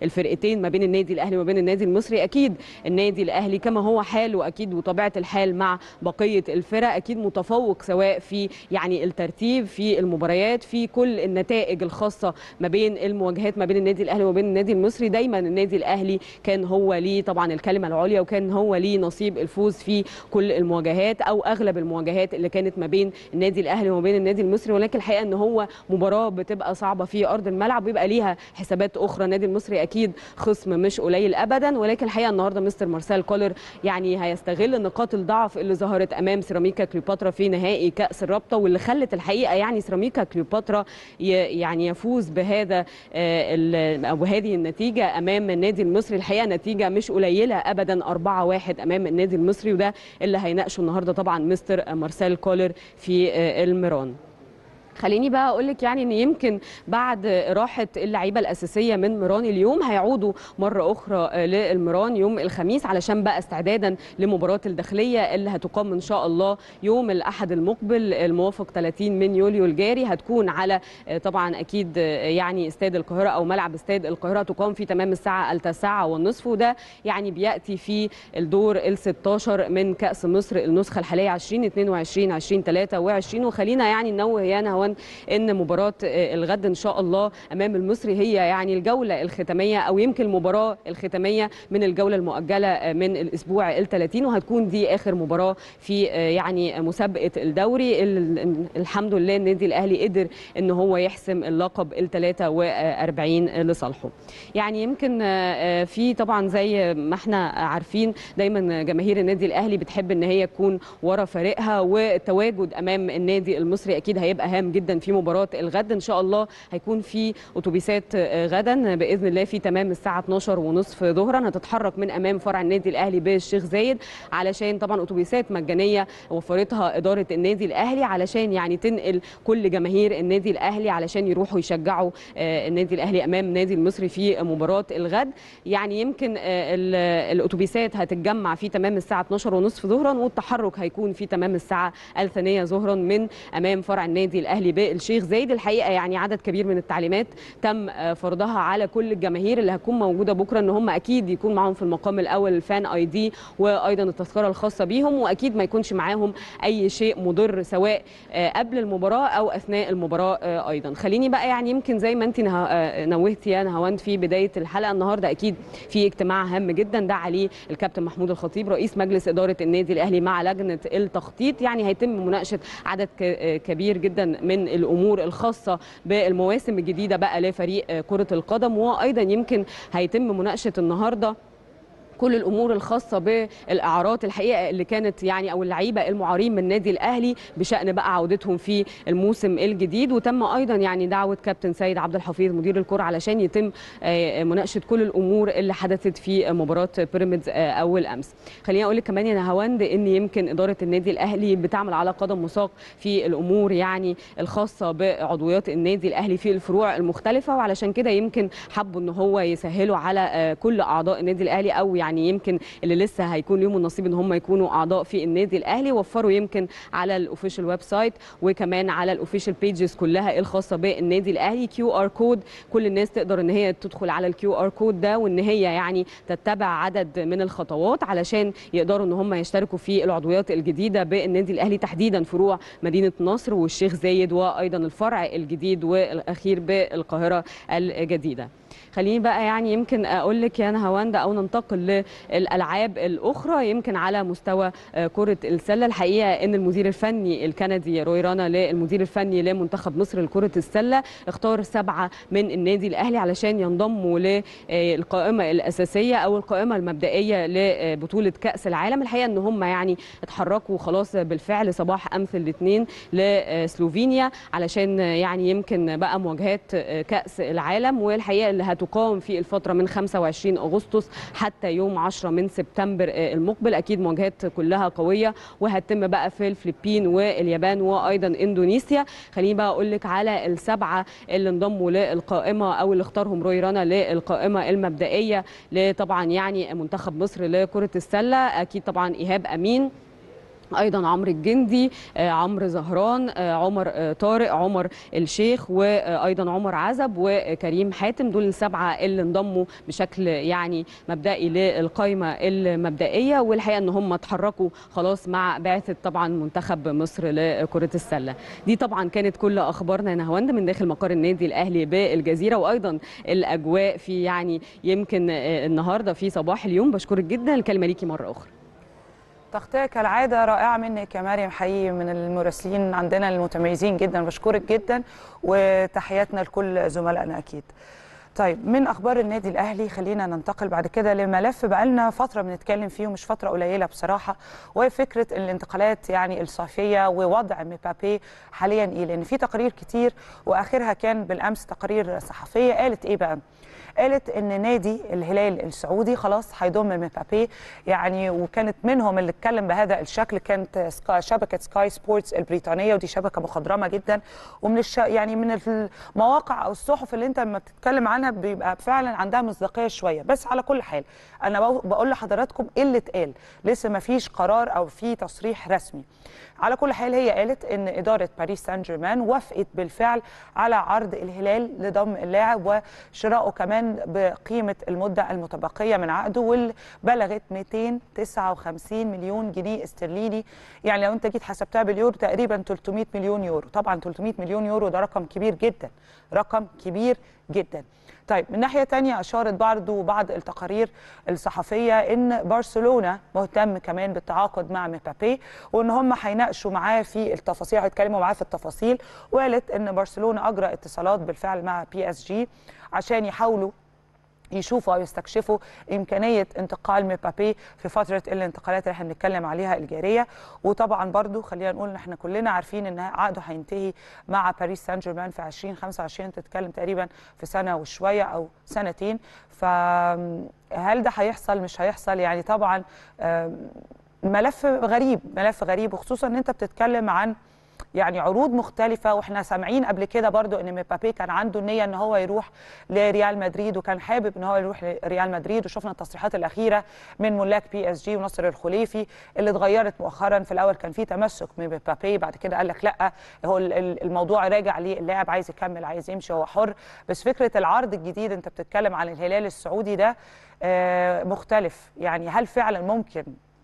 الفرقتين ما بين النادي الاهلي وبين النادي المصري، اكيد النادي الاهلي كما هو حاله اكيد وطبيعه الحال مع بقيه الفرق اكيد متفوق سواء في يعني الترتيب في المباريات في كل النتائج الخاصه ما بين المواجهات ما بين النادي الاهلي وبين النادي المصري. دايما النادي الاهلي كان هو ليه طبعا الكلمه العليا وكان هو ليه نصيب الفوز في كل المواجهات او اغلب المواجهات اللي كانت ما بين النادي الاهلي وما بين النادي المصري، ولكن الحقيقه ان هو مباراه بتبقى صعبه في ارض الملعب بيبقى ليها حسابات اخرى. النادي المصري اكيد خصم مش قليل ابدا، ولكن الحقيقه النهارده مستر مارسيل كولر يعني هيستغل نقاط الضعف اللي ظهرت امام سيراميكا كليوباترا في نهائي كاس الرابطه واللي خلت الحقيقه يعني سيراميكا كليوباترا يعني يفوز بهذا او هذه النتيجه امام النادي المصري. الحقيقه نتيجه مش قليله ابدا 4-1 امام النادي المصري، وده اللي هيناقشه النهارده طبعا مستر مارسيل كولر في الميران. خليني بقى اقول لك يعني ان يمكن بعد راحه اللعيبه الاساسيه من ميران اليوم هيعودوا مره اخرى للميران يوم الخميس علشان بقى استعدادا لمباراه الداخليه اللي هتقام ان شاء الله يوم الاحد المقبل الموافق 30 من يوليو الجاري، هتكون على طبعا اكيد يعني استاد القاهره او ملعب استاد القاهره، تقام في تمام الساعه 9:30، وده يعني بياتي في الدور ال16 من كاس مصر النسخه الحاليه 2022 2023. وخلينا يعني ننوه يا نهاوند ان مباراه الغد ان شاء الله امام المصري هي يعني الجوله الختاميه او يمكن المباراه الختاميه من الجوله المؤجله من الاسبوع ال30، وهتكون دي اخر مباراه في يعني مسابقه الدوري. الحمد لله النادي الاهلي قدر ان هو يحسم اللقب ال43 لصالحه. يعني يمكن في طبعا زي ما احنا عارفين دايما جماهير النادي الاهلي بتحب ان هي تكون ورا فريقها، والتواجد امام النادي المصري اكيد هيبقى هام جدا في مباراه الغد. ان شاء الله هيكون في اتوبيسات غدا باذن الله في تمام الساعه 12:30 ظهرا هتتحرك من امام فرع النادي الاهلي بالشيخ زايد، علشان طبعا اتوبيسات مجانيه وفرتها اداره النادي الاهلي علشان يعني تنقل كل جماهير النادي الاهلي علشان يروحوا يشجعوا النادي الاهلي امام النادي المصري في مباراه الغد. يعني يمكن الاتوبيسات هتتجمع في تمام الساعه 12:30 ظهرا، والتحرك هيكون في تمام الساعه 14:00 ظهرا من امام فرع النادي الاهلي لباقي الشيخ زايد. الحقيقه يعني عدد كبير من التعليمات تم فرضها على كل الجماهير اللي هتكون موجوده بكره، ان هم اكيد يكون معاهم في المقام الاول الفان اي دي وايضا التذكره الخاصه بيهم، واكيد ما يكونش معاهم اي شيء مضر سواء قبل المباراه او اثناء المباراه. ايضا خليني بقى يعني يمكن زي ما انت نوهتي يا نهاوند في بدايه الحلقه، النهارده اكيد في اجتماع هام جدا دعا عليه الكابتن محمود الخطيب رئيس مجلس اداره النادي الاهلي مع لجنه التخطيط، يعني هيتم مناقشه عدد كبير جدا من الامور الخاصه بالمواسم الجديده بقى لفريق كره القدم، وايضا يمكن هيتم مناقشه النهارده كل الامور الخاصه بالاعارات الحقيقه اللي كانت يعني او اللعيبه المعارين من النادي الاهلي بشان بقى عودتهم في الموسم الجديد. وتم ايضا يعني دعوه كابتن سيد عبد الحفيظ مدير الكره علشان يتم مناقشه كل الامور اللي حدثت في مباراه بيراميدز اول امس. خليني اقول لك كمان يا نهاوند ان يمكن اداره النادي الاهلي بتعمل على قدم وساق في الامور يعني الخاصه بعضويات النادي الاهلي في الفروع المختلفه، وعلشان كده يمكن حبوا ان هو يسهلوا على كل اعضاء النادي الاهلي او يعني يمكن اللي لسه هيكون ليهم النصيب ان هم يكونوا اعضاء في النادي الاهلي، وفروا يمكن على الاوفيشال ويب سايت وكمان على الاوفيشال بيجز كلها الخاصه بالنادي الاهلي كيو ار كود، كل الناس تقدر ان هي تدخل على الكيو ار كود ده وان هي يعني تتبع عدد من الخطوات علشان يقدروا ان هم يشتركوا في العضويات الجديده بالنادي الاهلي تحديدا فروع مدينه نصر والشيخ زايد وايضا الفرع الجديد والاخير بالقاهره الجديده. خليني بقى يعني يمكن اقول لك يا نهاوند او ننتقل للالعاب الاخرى. يمكن على مستوى كره السله الحقيقه ان المدير الفني الكندي روي رانا للمدير الفني لمنتخب مصر لكره السله اختار 7 من النادي الاهلي علشان ينضموا للقائمه الاساسيه او القائمه المبدئيه لبطوله كاس العالم. الحقيقه ان هم يعني اتحركوا خلاص بالفعل صباح امس الاثنين لسلوفينيا علشان يعني يمكن بقى مواجهات كاس العالم، والحقيقه اللي هتقام في الفترة من 25 أغسطس حتى يوم 10 من سبتمبر المقبل. أكيد مواجهات كلها قوية وهتتم بقى في الفلبين واليابان وأيضا إندونيسيا. خليني بقى أقول لك على 7 اللي انضموا للقائمة أو اللي اختارهم روي رانا للقائمة المبدئية طبعا يعني منتخب مصر لكرة السلة. أكيد طبعا إيهاب أمين، ايضا عمرو الجندي، عمرو زهران، عمر طارق، عمر الشيخ، وايضا عمر عزب وكريم حاتم. دول ال7 اللي انضموا بشكل يعني مبدئي للقائمه المبدئيه، والحقيقه ان هم اتحركوا خلاص مع بعثه طبعا منتخب مصر لكره السله. دي طبعا كانت كل اخبارنا يا نهاوند من داخل مقر النادي الاهلي بالجزيره، وايضا الاجواء في يعني يمكن النهارده في صباح اليوم. بشكرك جدا، الكلمه ليكي مره اخرى. تغطية كالعادة رائعة منك يا مريم، حقيقي من المراسلين عندنا المتميزين جدا، بشكرك جدا وتحياتنا لكل زملائنا أكيد. طيب من أخبار النادي الأهلي خلينا ننتقل بعد كده لملف بقالنا فترة بنتكلم فيه ومش فترة قليلة بصراحة، وفكرة الانتقالات يعني الصيفية ووضع مبابي حاليا إيه، لأن في تقارير كتير وآخرها كان بالأمس تقارير صحفية قالت إيه بقى؟ قالت ان نادي الهلال السعودي خلاص هيضم مبابي يعني، وكانت منهم اللي اتكلم بهذا الشكل كانت شبكه سكاي سبورتس البريطانيه، ودي شبكه مخضرمه جدا ومن يعني من المواقع او الصحف اللي انت لما بتتكلم عنها بيبقى فعلا عندها مصداقيه شويه. بس على كل حال انا بقول لحضراتكم ايه اللي اتقال، لسه ما فيش قرار او في تصريح رسمي. على كل حال هي قالت ان اداره باريس سان جيرمان وافقت بالفعل على عرض الهلال لضم اللاعب وشرائه كمان بقيمة المدة المتبقية من عقده واللي بلغت 259 مليون جنيه استرليني، يعني لو انت جيت حسبتها باليورو تقريبا 300 مليون يورو. طبعا 300 مليون يورو ده رقم كبير جدا، رقم كبير جدا. طيب من ناحية تانية أشارت بعض التقارير الصحفية إن برشلونة مهتم كمان بالتعاقد مع مبابي وإن هم هيناقشوا معاه في التفاصيل، هيتكلموا معاه في التفاصيل. وقالت إن برشلونة أجرى اتصالات بالفعل مع بي اس جي عشان يحاولوا يشوفوا أو يستكشفوا إمكانية انتقال مبابي في فترة الانتقالات اللي احنا بنتكلم عليها الجارية. وطبعا برضو خلينا نقول احنا كلنا عارفين ان عقده هينتهي مع باريس سان جيرمان في 2025، تتكلم تقريبا في سنة وشوية أو سنتين. فهل ده هيحصل مش هيحصل؟ يعني طبعا ملف غريب، ملف غريب، وخصوصا ان انت بتتكلم عن يعني عروض مختلفه. واحنا سامعين قبل كده برضو ان مبابي كان عنده النيه ان هو يروح لريال مدريد، وكان حابب ان هو يروح لريال مدريد، وشفنا التصريحات الاخيره من ملاك بي اس جي ونصر الخليفي اللي اتغيرت مؤخرا. في الاول كان في تمسك من مبابي، بعد كده قال لك لا، هو الموضوع راجع للاعب، عايز يكمل عايز يمشي هو حر. بس فكره العرض الجديد انت بتتكلم عن الهلال السعودي ده مختلف، يعني هل فعلا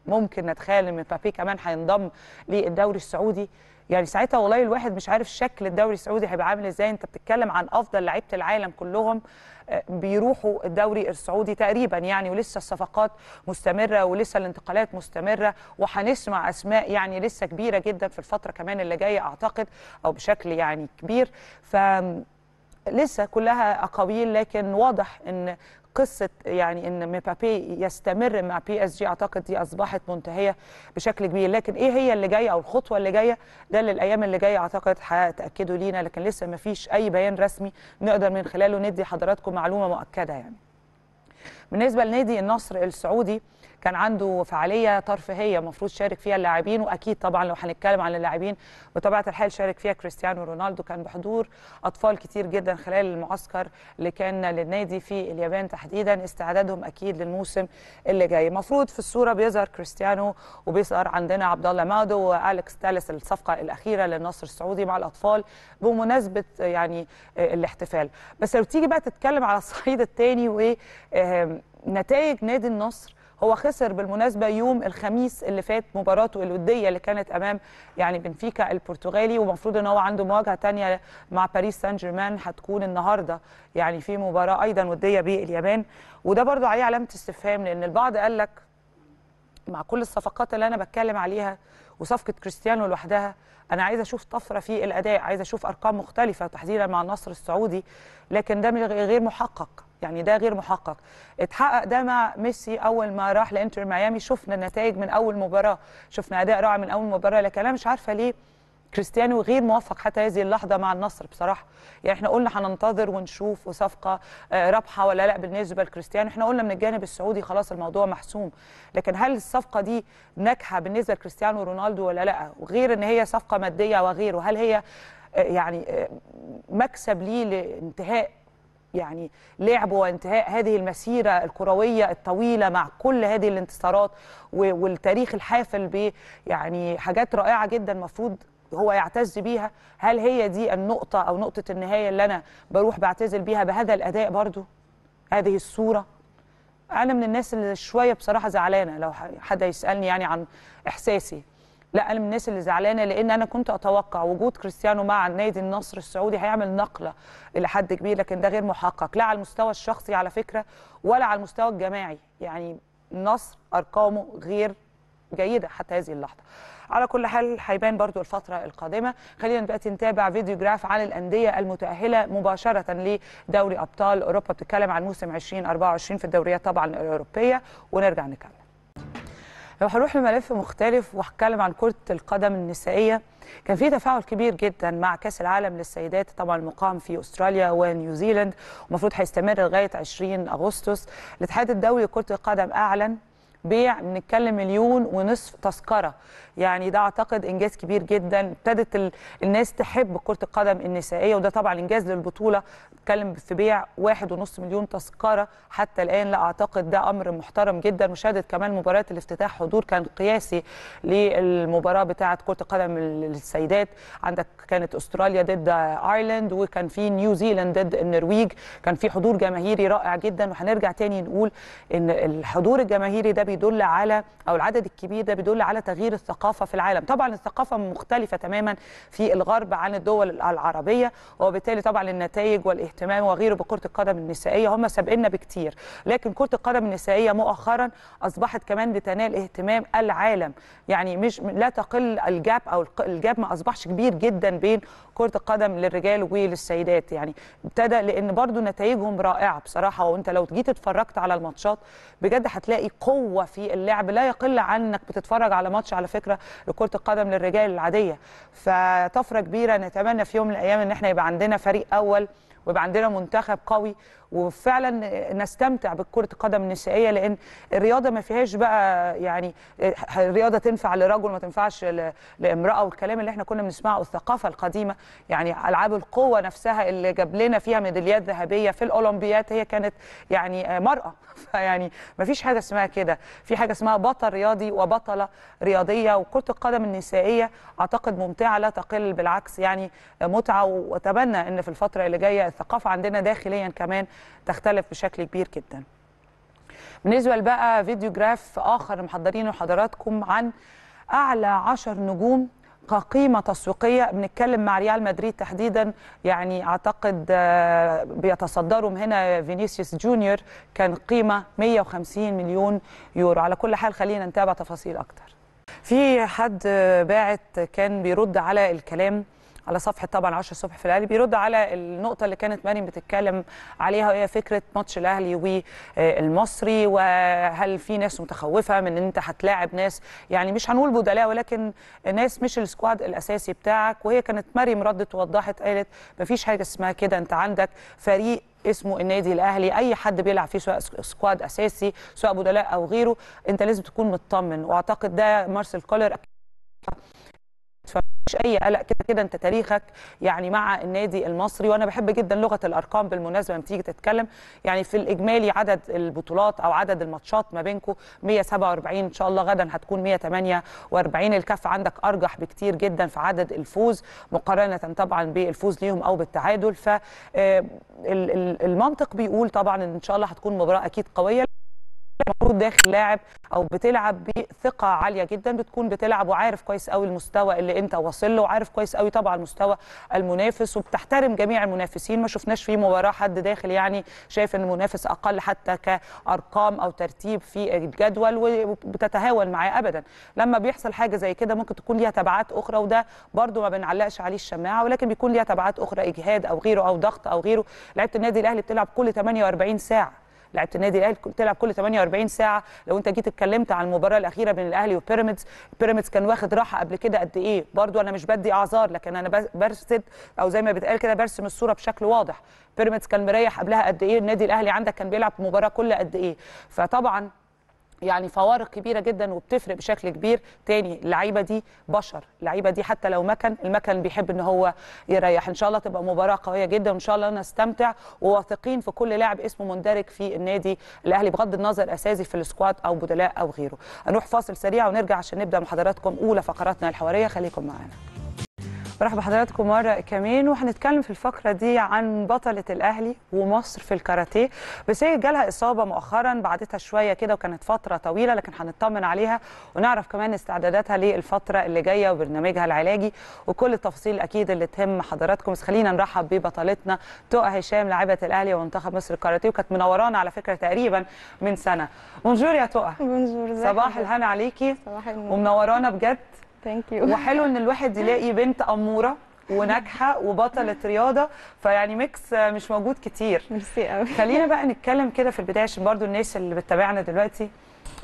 ممكن نتخيل ان مبابي كمان هينضم للدوري السعودي؟ يعني ساعتها والله الواحد مش عارف شكل الدوري السعودي هيبقى عامل ازاي. انت بتتكلم عن افضل لعيبه العالم كلهم بيروحوا الدوري السعودي تقريبا يعني، ولسه الصفقات مستمره ولسه الانتقالات مستمره، وهنسمع اسماء يعني لسه كبيره جدا في الفتره كمان اللي جايه اعتقد، او بشكل يعني كبير، فلسه كلها اقاويل. لكن واضح ان قصة يعني ان مبابي يستمر مع بي اس جي اعتقد دي اصبحت منتهيه بشكل كبير. لكن ايه هي اللي جايه او الخطوه اللي جايه، ده اللي الايام اللي جايه اعتقد هتاكدوا لينا، لكن لسه ما فيش اي بيان رسمي نقدر من خلاله ندي حضراتكم معلومه مؤكده. يعني بالنسبه لنادي النصر السعودي كان عنده فعاليه ترفيهيه المفروض شارك فيها اللاعبين، واكيد طبعا لو هنتكلم عن اللاعبين بطبيعه الحال شارك فيها كريستيانو رونالدو، كان بحضور اطفال كتير جدا خلال المعسكر اللي كان للنادي في اليابان تحديدا، استعدادهم اكيد للموسم اللي جاي. المفروض في الصوره بيظهر كريستيانو وبيظهر عندنا عبد الله مادو واليكس تالس، الصفقه الاخيره للنصر السعودي مع الاطفال بمناسبه يعني الاحتفال. بس لو تيجي بقى تتكلم على الصعيد الثاني وايه نتائج نادي النصر، هو خسر بالمناسبة يوم الخميس اللي فات مباراته الودية اللي كانت أمام يعني بنفيكا البرتغالي، ومفروض أن هو عنده مواجهة تانية مع باريس سان جيرمان هتكون النهاردة يعني في مباراة أيضا ودية باليابان. وده برضو عليه علامة استفهام، لأن البعض قال لك مع كل الصفقات اللي أنا بتكلم عليها وصفقة كريستيانو لوحدها، أنا عايز أشوف طفرة في الأداء، عايز أشوف أرقام مختلفة تحديدا مع النصر السعودي، لكن ده غير محقق. يعني ده غير محقق، اتحقق ده مع ميسي اول ما راح لانتر ميامي، شفنا النتائج من اول مباراه، شفنا اداء رائع من اول مباراه. لكن انا مش عارفه ليه كريستيانو غير موفق حتى هذه اللحظه مع النصر بصراحه. يعني احنا قلنا هننتظر ونشوف وصفقه رابحه ولا لا بالنسبه لكريستيانو، احنا قلنا من الجانب السعودي خلاص الموضوع محسوم، لكن هل الصفقه دي ناجحه بالنسبه لكريستيانو رونالدو ولا لا؟ وغير ان هي صفقه ماديه وغيره، هل هي يعني مكسب ليه لانتهاء يعني لعبه وانتهاء هذه المسيرة الكروية الطويلة مع كل هذه الانتصارات والتاريخ الحافل ب يعني حاجات رائعة جدا مفروض هو يعتز بيها؟ هل هي دي النقطة أو نقطة النهاية اللي أنا بروح بعتزل بيها بهذا الأداء برضو هذه الصورة؟ أنا من الناس اللي شوية بصراحة زعلانة، لو حد يسألني يعني عن إحساسي، لا أنا من الناس اللي زعلانة، لأن أنا كنت أتوقع وجود كريستيانو مع نادي النصر السعودي هيعمل نقلة إلى حد كبير، لكن ده غير محقق، لا على المستوى الشخصي على فكرة ولا على المستوى الجماعي. يعني النصر أرقامه غير جيدة حتى هذه اللحظة. على كل حال هيبان برضو الفترة القادمة. خلينا دلوقتي نتابع فيديو جراف عن الأندية المتأهلة مباشرة لدوري أبطال أوروبا، بتتكلم عن موسم 2024 في الدوريات طبعا الأوروبية، ونرجع نكمل. هروح لملف مختلف وهتكلم عن كرة القدم النسائية. كان في تفاعل كبير جدا مع كأس العالم للسيدات طبعا المقام في استراليا ونيوزيلند، ومفروض هيستمر لغاية 20 أغسطس. الاتحاد الدولي لكرة القدم أعلن بيع بنتكلم 1.5 مليون تذكرة، يعني ده أعتقد إنجاز كبير جدا. ابتدت الناس تحب كرة القدم النسائية، وده طبعا إنجاز للبطولة، بنتكلم في بيع 1.5 مليون تذكرة حتى الآن. لا أعتقد ده أمر محترم جدا، وشهدت كمان مباراة الافتتاح حضور كان قياسي للمباراة بتاعة كرة القدم للسيدات، عندك كانت أستراليا ضد أيرلند، وكان في نيوزيلند ضد النرويج، كان في حضور جماهيري رائع جدا. وهنرجع تاني نقول إن الحضور الجماهيري ده بيدل على او العدد الكبير ده بيدل على تغيير الثقافه في العالم. طبعا الثقافه مختلفه تماما في الغرب عن الدول العربيه، وبالتالي طبعا النتائج والاهتمام وغيره بكره القدم النسائيه هم سابقنا بكتير. لكن كره القدم النسائيه مؤخرا اصبحت كمان بتنال اهتمام العالم، يعني مش لا تقل الجاب او الجاب ما اصبحش كبير جدا بين كره القدم للرجال وللسيدات. يعني ابتدى لان برضو نتائجهم رائعه بصراحه، وانت لو جيت اتفرجت على الماتشات بجد هتلاقي قوه في اللعب لا يقل عنك بتتفرج على ماتش على فكره لكره القدم للرجال العاديه. فطفره كبيره، نتمنى في يوم من الايام ان احنا يبقى عندنا فريق اول ويبقى عندنا منتخب قوي وفعلا نستمتع بكرة القدم النسائية، لأن الرياضة ما فيهاش بقى يعني الرياضة تنفع لرجل ما تنفعش لامرأة، والكلام اللي احنا كنا بنسمعه، الثقافة القديمة يعني ألعاب القوة نفسها اللي جاب لنا فيها ميداليات ذهبية في الأولمبيات هي كانت يعني مرأة، فيعني ما فيش حاجة اسمها كده، في حاجة اسمها بطل رياضي وبطلة رياضية. وكرة القدم النسائية أعتقد ممتعة لا تقل، بالعكس يعني متعة، وأتمنى أن في الفترة اللي جاية الثقافة عندنا داخليا كمان تختلف بشكل كبير جدا. بالنسبة بقى فيديو جراف آخر محضرينه لحضراتكم عن أعلى 10 نجوم كقيمة تسويقية، بنتكلم مع ريال مدريد تحديدا، يعني أعتقد بيتصدرهم هنا فينيسيوس جونيور كان قيمة 150 مليون يورو. على كل حال خلينا نتابع تفاصيل أكتر. في حد باعت كان بيرد على الكلام على صفحة طبعا 10 الصبح في الأهلي، بيرد على النقطة اللي كانت مريم بتتكلم عليها، وهي فكرة ماتش الأهلي والمصري، وهل في ناس متخوفة من أن أنت هتلاعب ناس يعني مش هنقول بدلاء ولكن ناس مش السكواد الأساسي بتاعك. وهي كانت مريم ردت ووضحت، قالت مفيش حاجة اسمها كده، أنت عندك فريق اسمه النادي الاهلي، اي حد بيلعب فيه سواء سكواد اساسي سواء بدلاء او غيره انت لازم تكون مطمن. واعتقد ده مارسيل كولر، مش اي قلق، كده كده انت تاريخك يعني مع النادي المصري. وانا بحب جدا لغه الارقام بالمناسبه لما تيجي تتكلم، يعني في الاجمالي عدد البطولات او عدد الماتشات ما بينكم 147، ان شاء الله غدا هتكون 148. الكاف عندك ارجح بكتير جدا في عدد الفوز مقارنه طبعا بالفوز ليهم او بالتعادل، ف المنطق بيقول طبعا ان شاء الله هتكون مباراه اكيد قويه. المفروض داخل لاعب او بتلعب بثقه عاليه جدا، بتكون بتلعب وعارف كويس قوي المستوى اللي انت واصل له، وعارف كويس قوي طبعا مستوى المنافس، وبتحترم جميع المنافسين. ما شفناش في مباراه حد داخل يعني شايف ان المنافس اقل حتى كارقام او ترتيب في الجدول وبتتهاون معاه ابدا. لما بيحصل حاجه زي كده ممكن تكون ليها تبعات اخرى، وده برده ما بنعلقش عليه الشماعه، ولكن بيكون ليها تبعات اخرى، اجهاد او غيره او ضغط او غيره. لعيبه النادي الاهلي بتلعب كل 48 ساعه، لعيبه النادي الاهلي بتلعب كل 48 ساعه. لو انت جيت اتكلمت عن المباراه الاخيره بين الاهلي وبيراميدز، بيراميدز كان واخد راحه قبل كده قد ايه؟ برضو انا مش بدي اعذار، لكن انا برسد او زي ما بيتقال كده برسم الصوره بشكل واضح. بيراميدز كان مريح قبلها قد ايه؟ النادي الاهلي عندك كان بيلعب مباراه كل قد ايه؟ فطبعا يعني فوارق كبيره جدا وبتفرق بشكل كبير. تاني اللعيبه دي بشر، اللعيبه دي حتى لو المكن بيحب ان هو يريح. ان شاء الله تبقى مباراه قويه جدا، وان شاء الله نستمتع، وواثقين في كل لاعب اسمه مندرج في النادي الاهلي بغض النظر اساسي في السكواد او بدلاء او غيره. هنروح فاصل سريع ونرجع عشان نبدا مع حضراتكم اولى فقراتنا الحواريه، خليكم معانا. مرحبا بحضراتكم مرة كمان، وهنتكلم في الفقرة دي عن بطلة الأهلي ومصر في الكاراتيه، بس هي جالها إصابة مؤخرا بعدتها شوية كده وكانت فترة طويلة، لكن هنطمن عليها ونعرف كمان استعداداتها للفترة اللي جاية وبرنامجها العلاجي وكل التفاصيل أكيد اللي تهم حضراتكم. بس خلينا نرحب ببطلتنا تقى هشام، لاعبة الأهلي ومنتخب مصر الكاراتيه، وكانت منورانا على فكرة تقريبا من سنة. بونجور يا تقى. بونجور، صباح الهنا عليكي. صباح النور. ومنورانا بجد. وحلو ان الواحد يلاقي بنت اموره وناجحه وبطله رياضه، فيعني ميكس مش موجود كتير. ميرسي قوي. خلينا بقى نتكلم كده في البدايه عشان برضو الناس اللي بتتابعنا دلوقتي،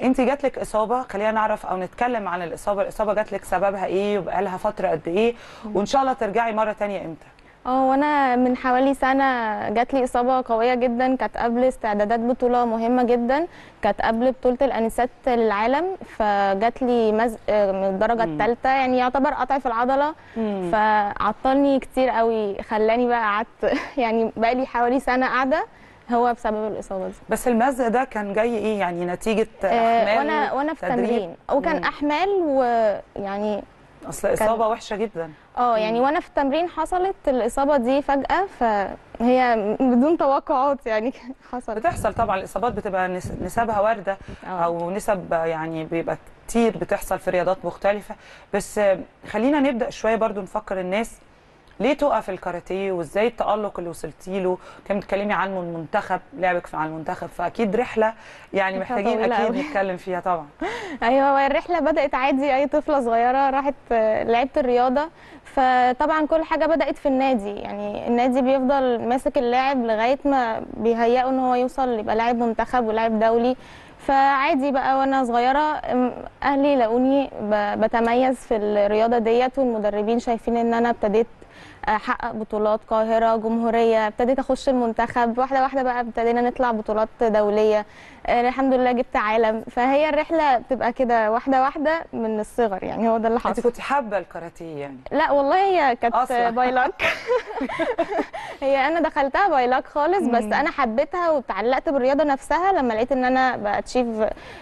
انت جاتلك اصابه، خلينا نعرف او نتكلم عن الاصابه. الاصابه جاتلك سببها ايه وبقى لها فتره قد ايه، وان شاء الله ترجعي مره ثانيه امتى؟ وانا من حوالي سنه جاتلي اصابه قويه جدا، كانت قبل استعدادات بطوله مهمه جدا، كانت قبل بطوله الانسات للعالم، فجاتلي من الدرجه الثالثه، يعني يعتبر قطع في العضله، فعطلني كتير قوي، خلاني بقى قعدت يعني بقى لي حوالي سنه قاعده، هو بسبب الاصابه دي. بس المزق ده كان جاي ايه يعني؟ نتيجه احمال وانا في تمرين، وكان احمال، ويعني اصل اصابه وحشه جدا. يعني وانا في التمرين حصلت الاصابه دي فجاه، فهي بدون توقعات يعني حصلت. بتحصل طبعا الاصابات، بتبقى نسبها وارده او نسب يعني بيبقى كتير بتحصل في رياضات مختلفه. بس خلينا نبدا شويه برضو نفكر الناس ليه توقف الكاراتيه وازاي التالق اللي وصلتي له. كنت بتكلمي عن المنتخب، لعبك على المنتخب، فاكيد رحله يعني محتاجين اكيد نتكلم فيها طبعا. ايوه، الرحله بدات عادي، اي طفله صغيره راحت لعبت الرياضه، فطبعا كل حاجه بدات في النادي، يعني النادي بيفضل ماسك اللاعب لغايه ما بيهيئه ان هو يوصل يبقى لاعب منتخب ولاعب دولي. فعادي بقى وانا صغيره اهلي لاقوني بتميز في الرياضه ديت، والمدربين شايفين ان انا ابتديت حقق بطولات، قاهرة، جمهورية، ابتديت اخش المنتخب واحدة واحدة بقى، ابتدينا نطلع بطولات دولية، الحمد لله جبت عالم. فهي الرحلة بتبقى كده واحدة واحدة من الصغر، يعني هو ده اللي حصل. انت كنت حابة الكاراتيه يعني؟ لا والله هي كانت باي لاك هي انا دخلتها باي لاك خالص، بس انا حبيتها وتعلقت بالرياضة نفسها لما لقيت ان انا باتشيف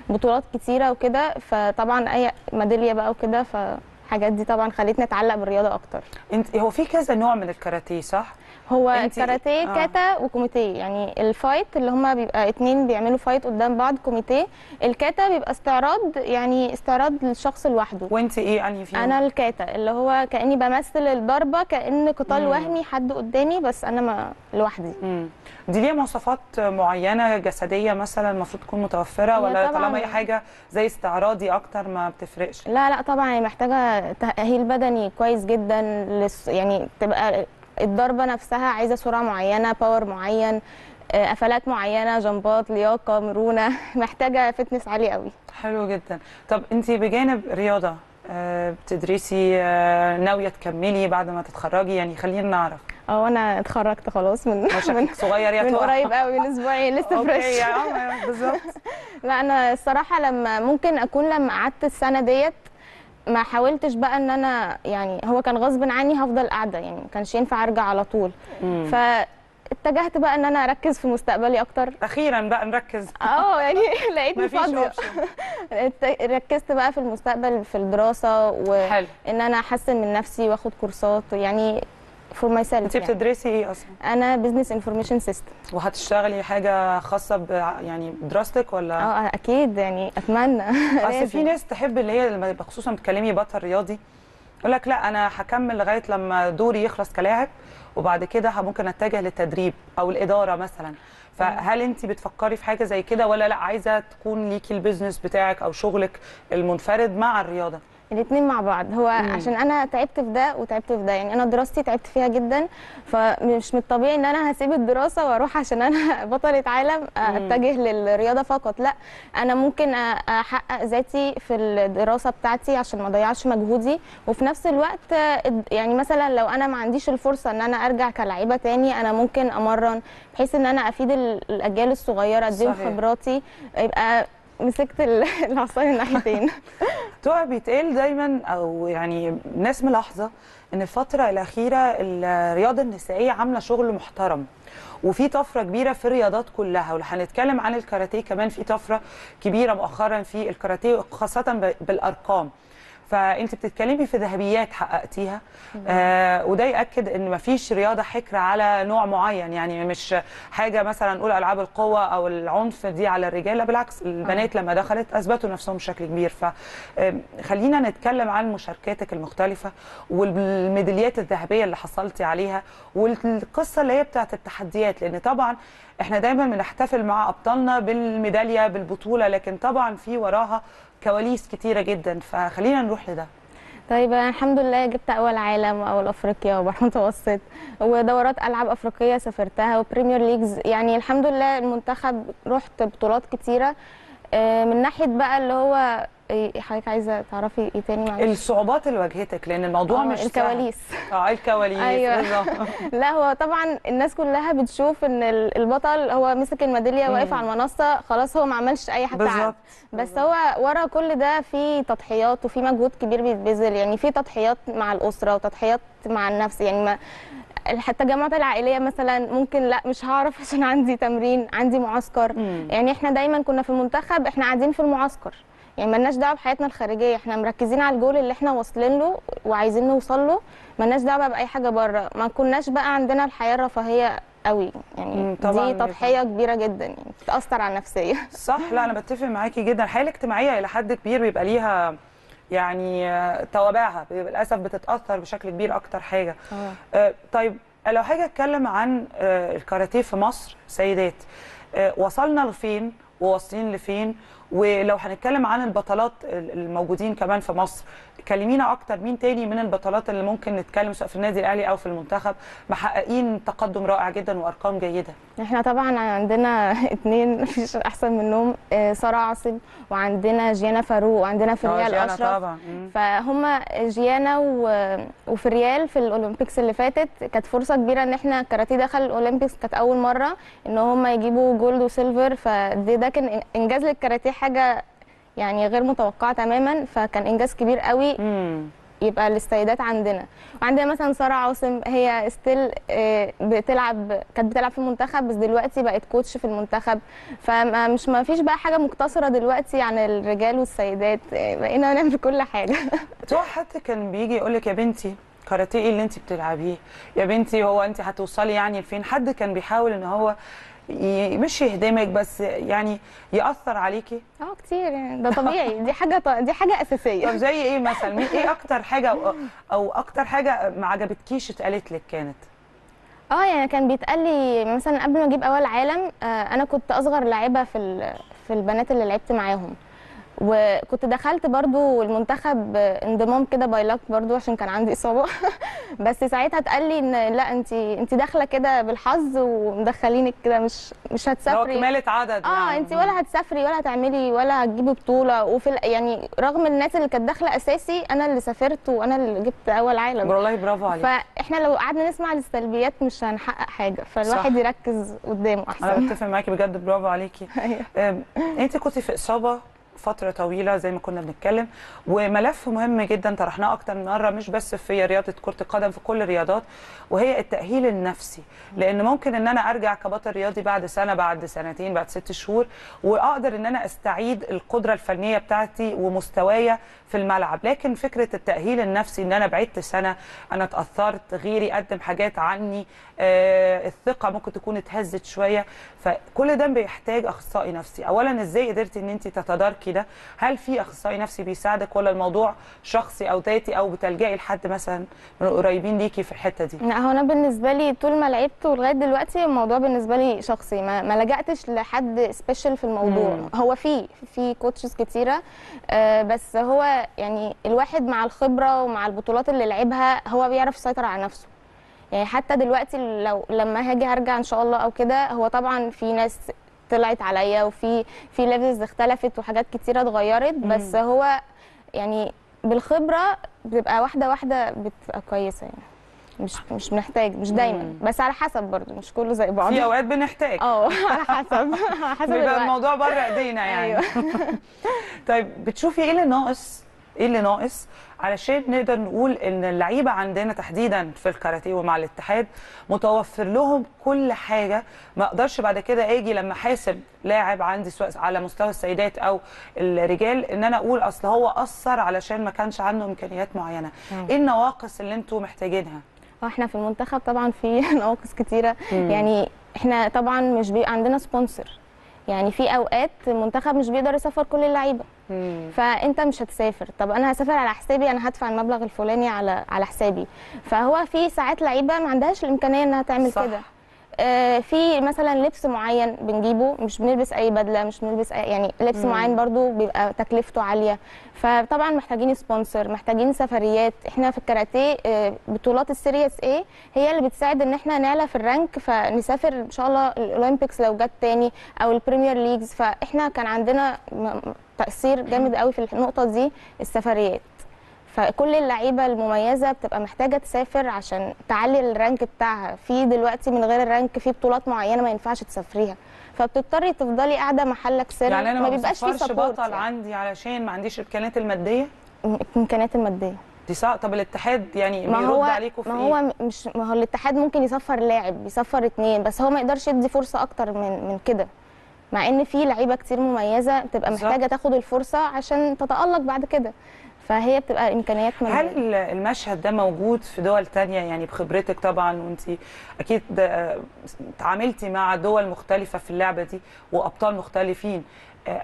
بطولات كتيرة وكده، فطبعا اي ميدالية بقى وكده، فالحاجات دي طبعا خلتني اتعلق بالرياضه اكتر. انت هو في كذا نوع من الكاراتيه صح؟ هو الكاراتيه كاتا وكوميتيه، يعني الفايت اللي هما بيبقى اتنين بيعملوا فايت قدام بعض كوميتيه، الكاتا بيبقى استعراض، يعني استعراض للشخص لوحده. وانت ايه انهي فيهم؟ انا الكاتا اللي هو كاني بمثل الضربه، كان قتال وهمي، حد قدامي بس انا لوحدي. دي ليها مواصفات معينه جسديه مثلا المفروض تكون متوفره، ولا طالما هي حاجه زي استعراضي اكتر ما بتفرقش؟ لا لا طبعا هي محتاجه تاهيل بدني كويس جدا، يعني تبقى الضربه نفسها عايزه سرعه معينه، باور معين، قفلات معينه، جنبات، لياقه، مرونه، محتاجه فتنس عالي قوي. حلو جدا. طب انت بجانب رياضه بتدرسي، ناويه تكملي بعد ما تتخرجي؟ يعني خلينا نعرف. انا اتخرجت خلاص من صغير يا من قريب قوي، من اسبوعين لسه فريش. اوكي بالظبط. لا انا الصراحه ممكن اكون لما قعدت السنه ديت ما حاولتش بقى ان انا، يعني هو كان غصب عني هفضل قاعده، يعني ما كانش ينفع ارجع على طول. فاتجهت بقى ان انا اركز في مستقبلي اكتر. اخيرا بقى نركز يعني لقيتني فاضيه ركزت بقى في المستقبل، في الدراسه، وان انا احسن من نفسي واخد كورسات، يعني فور ماي سيلف. انت بتدرسي ايه اصلا؟ انا بزنس انفورميشن سيستم. وهتشتغلي حاجه خاصه يعني بدراستك ولا؟ اكيد، يعني اتمنى. اصل في ناس تحب اللي هي خصوصا بتكلمي بطل رياضي يقول لك لا انا هكمل لغايه لما دوري يخلص كلاعب، وبعد كده ممكن اتجه للتدريب او الاداره مثلا. فهل انت بتفكري في حاجه زي كده ولا لا عايزه تكون ليكي البيزنس بتاعك او شغلك المنفرد مع الرياضه؟ الاتنين مع بعض. هو عشان انا تعبت في ده وتعبت في ده، يعني انا دراستي تعبت فيها جدا، فمش من الطبيعي ان انا هسيب الدراسه واروح عشان انا بطله عالم اتجه للرياضه فقط. لا انا ممكن احقق ذاتي في الدراسه بتاعتي عشان ما اضيعش مجهودي، وفي نفس الوقت يعني مثلا لو انا ما عنديش الفرصه ان انا ارجع كلاعيبه تاني، انا ممكن امرن بحيث ان انا افيد الاجيال الصغيره، اديهم خبراتي، يبقى مسكت العصايه من ناحيتين. طبعا بيتقال دايما او يعني ناس ملاحظه ان الفتره الاخيره الرياضه النسائيه عامله شغل محترم، وفي طفره كبيره في الرياضات كلها، وهنتكلم عن الكاراتيه كمان. في طفره كبيره مؤخرا في الكاراتيه خاصه بالارقام، فانت بتتكلمي في ذهبيات حققتيها، وده ياكد ان مفيش رياضه حكر على نوع معين، يعني مش حاجه مثلا نقول العاب القوه او العنف دي على الرجال، لا بالعكس البنات لما دخلت اثبتوا نفسهم بشكل كبير. فخلينا نتكلم عن مشاركاتك المختلفه والميداليات الذهبيه اللي حصلتي عليها، والقصه اللي هي بتاعت التحديات، لان طبعا احنا دايما بنحتفل مع ابطالنا بالميداليه بالبطوله، لكن طبعا في وراها كواليس كتيرة جدا، فخلينا نروح لده. طيب الحمد لله جبت أول عالم وأول أفريقيا وبحر متوسط، ودورات ألعاب أفريقية سافرتها، وبريمير ليجز، يعني الحمد لله المنتخب رحت بطولات كتيرة. من ناحية بقى اللي هو حضرتك عايزه تعرفي ايه تاني؟ معلش الصعوبات اللي واجهتك، لان الموضوع مش الكواليس. الكواليس ايوه لا هو طبعا الناس كلها بتشوف ان البطل هو مسك الميداليه واقف على المنصه خلاص، هو ما عملش اي حاجه تعب، بس هو ورا كل ده في تضحيات وفي مجهود كبير بيتبذل، يعني في تضحيات مع الاسره وتضحيات مع النفس، يعني حتى التجمعات العائليه مثلا ممكن لا مش هعرف عشان عندي تمرين، عندي معسكر. يعني احنا دايما كنا في المنتخب احنا قاعدين في المعسكر، يعني مالناش دعوه بحياتنا الخارجيه، احنا مركزين على الجول اللي احنا واصلين له وعايزين نوصل له، مالناش دعوه باي حاجه بره. ما كناش بقى عندنا الحياه الرفاهيه قوي، يعني دي تضحيه كبيره جدا، يعني بتاثر على النفسيه. صح. لا انا بتفق معاكي جدا. الحياه الاجتماعيه الى حد كبير بيبقى ليها يعني توابعها، للاسف بتتاثر بشكل كبير اكتر حاجه. طيب لو حاجه اتكلم عن الكاراتيه في مصر سيدات، وصلنا لفين وواصلين لفين، ولو هنتكلم عن البطلات الموجودين كمان في مصر، كلمينا اكتر مين تاني من البطلات اللي ممكن نتكلم سواء في النادي الاهلي او في المنتخب محققين تقدم رائع جدا وارقام جيده؟ احنا طبعا عندنا اتنين مفيش احسن منهم، ساره عاصم وعندنا جيانا فاروق وعندنا فريال اشرف. فهم جيانا وفريال في الاولمبيكس اللي فاتت كانت فرصه كبيره ان احنا الكاراتيه دخل الاولمبيكس، كانت اول مره ان هم يجيبوا جولد وسيلفر، فده كان انجاز للكاراتيه، حاجه يعني غير متوقعه تماما، فكان انجاز كبير قوي يبقى للسيدات عندنا. وعندنا مثلا ساره عاصم هي ستيل كانت بتلعب في المنتخب، بس دلوقتي بقت كوتش في المنتخب، فمش ما فيش بقى حاجه مقتصره دلوقتي عن الرجال والسيدات، بقينا نعمل كل حاجه. حتى كان بيجي يقول لك يا بنتي كاراتيه اللي انت بتلعبيه، يا بنتي هو انت هتوصلي يعني لفين؟ حد كان بيحاول ان هو مش يهدمك بس يعني ياثر عليكي؟ كتير يعني، ده طبيعي، دي حاجه اساسيه. طب زي ايه مثلا؟ ايه اكتر حاجه او اكتر حاجه ما عجبتكيش اتقالت لك كانت؟ يعني كان بيتقال لي مثلا قبل ما اجيب اول عالم انا كنت اصغر لاعيبه في البنات اللي لعبت معاهم، وكنت دخلت برضو المنتخب انضمام كده باي لاك برضو عشان كان عندي اصابه. بس ساعتها اتقال لي ان لا انت داخله كده بالحظ ومدخلينك كده، مش هتسافري، لو كمالة عدد يعني. انت ولا هتسافري ولا هتعملي ولا هتجيبي بطوله، يعني رغم الناس اللي كانت داخله اساسي انا اللي سافرت وانا اللي جبت اول عالم. والله برافو عليك. فاحنا لو قعدنا نسمع للسلبيات مش هنحقق حاجه، فالواحد صح. يركز قدامه احسن. انا متفق معاكي بجد، برافو عليكي. انت كنت في اصابه فترة طويلة زي ما كنا بنتكلم، وملف مهم جدا طرحناه أكتر من مرة مش بس في رياضة كرة القدم، في كل الرياضات، وهي التأهيل النفسي، لأن ممكن إن أنا أرجع كبطل رياضي بعد سنة بعد سنتين بعد 6 شهور وأقدر إن أنا أستعيد القدرة الفنية بتاعتي ومستوايا في الملعب، لكن فكرة التأهيل النفسي إن أنا بعدت سنة، أنا اتأثرت، غيري قدم حاجات عني، الثقة ممكن تكون اتهزت شوية، فكل ده بيحتاج أخصائي نفسي. أولا إزاي قدرتي إن أنت تتداركي ده؟ هل في اخصائي نفسي بيساعدك ولا الموضوع شخصي او ذاتي او بتلجئي لحد مثلا من القريبين ليكي في الحته دي؟ لا، هو انا بالنسبه لي طول ما لعبت ولغايه دلوقتي الموضوع بالنسبه لي شخصي، ما لجأتش لحد سبيشال في الموضوع. هو في كوتشز كتيره، بس هو يعني الواحد مع الخبره ومع البطولات اللي لعبها هو بيعرف يسيطر على نفسه. يعني حتى دلوقتي لو لما هاجي هرجع ان شاء الله او كده، هو طبعا في ناس طلعت عليا وفي ليفلز اختلفت وحاجات كتيره اتغيرت، بس هو يعني بالخبره بتبقى واحده واحده بتبقى كويسه، يعني مش بنحتاج، مش دايما، بس على حسب برضو، مش كله زي بعض، في اوقات بنحتاج على حسب بيبقى الموضوع بره ايدينا يعني. طيب بتشوفي ايه اللي ناقص علشان نقدر نقول ان اللعيبه عندنا تحديدا في الكاراتيه ومع الاتحاد متوفر لهم كل حاجه، ما اقدرش بعد كده اجي لما حاسب لاعب عندي سواء على مستوى السيدات او الرجال ان انا اقول اصل هو قصر علشان ما كانش عنده امكانيات معينه؟ ايه النواقص اللي انتوا محتاجينها؟ احنا في المنتخب طبعا في نواقص كتيره، يعني احنا طبعا مش بيبقى عندنا سبونسر، يعني في اوقات المنتخب مش بيقدر يسافر كل اللعيبه، فانت مش هتسافر، طب انا هسافر على حسابي، انا هدفع المبلغ الفلاني على حسابي، فهو في ساعات لعيبه ما عندهاش الامكانيه انها تعمل كده. في مثلا لبس معين بنجيبه، مش بنلبس اي بدله، مش بنلبس يعني لبس معين برضو بيبقى تكلفته عاليه، فطبعا محتاجين سبونسر، محتاجين سفريات. احنا في الكاراتيه بطولات السيريس ايه هي اللي بتساعد ان احنا نعلى في الرانك، فنسافر ان شاء الله الاولمبيكس لو جت تاني او البريمير ليجز، فاحنا كان عندنا تاثير جامد قوي في النقطه دي السفريات، فكل اللعيبه المميزه بتبقى محتاجه تسافر عشان تعلي الرانك بتاعها. في دلوقتي من غير الرانك في بطولات معينه ما ينفعش تسافريها، فبتضطري تفضلي قاعده محلك سر، يعني أنا ما بيبقاش في سبورت. بطل يعني. عندي علشان ما عنديش الامكانيات الماديه، الامكانيات الماديه دي صعب. طب الاتحاد يعني بيرد عليكم في ما إيه؟ ما هو الاتحاد ممكن يسفر لاعب، يسفر 2، بس هو ما يقدرش يدي فرصه اكتر من كده، مع ان في لعيبه كتير مميزه بتبقى محتاجه تاخد الفرصه عشان تتالق بعد كده، فهي بتبقى امكانيات مهمه. هل المشهد ده موجود في دول تانية؟ يعني بخبرتك طبعا، وانت اكيد تعاملتي مع دول مختلفه في اللعبه دي وابطال مختلفين،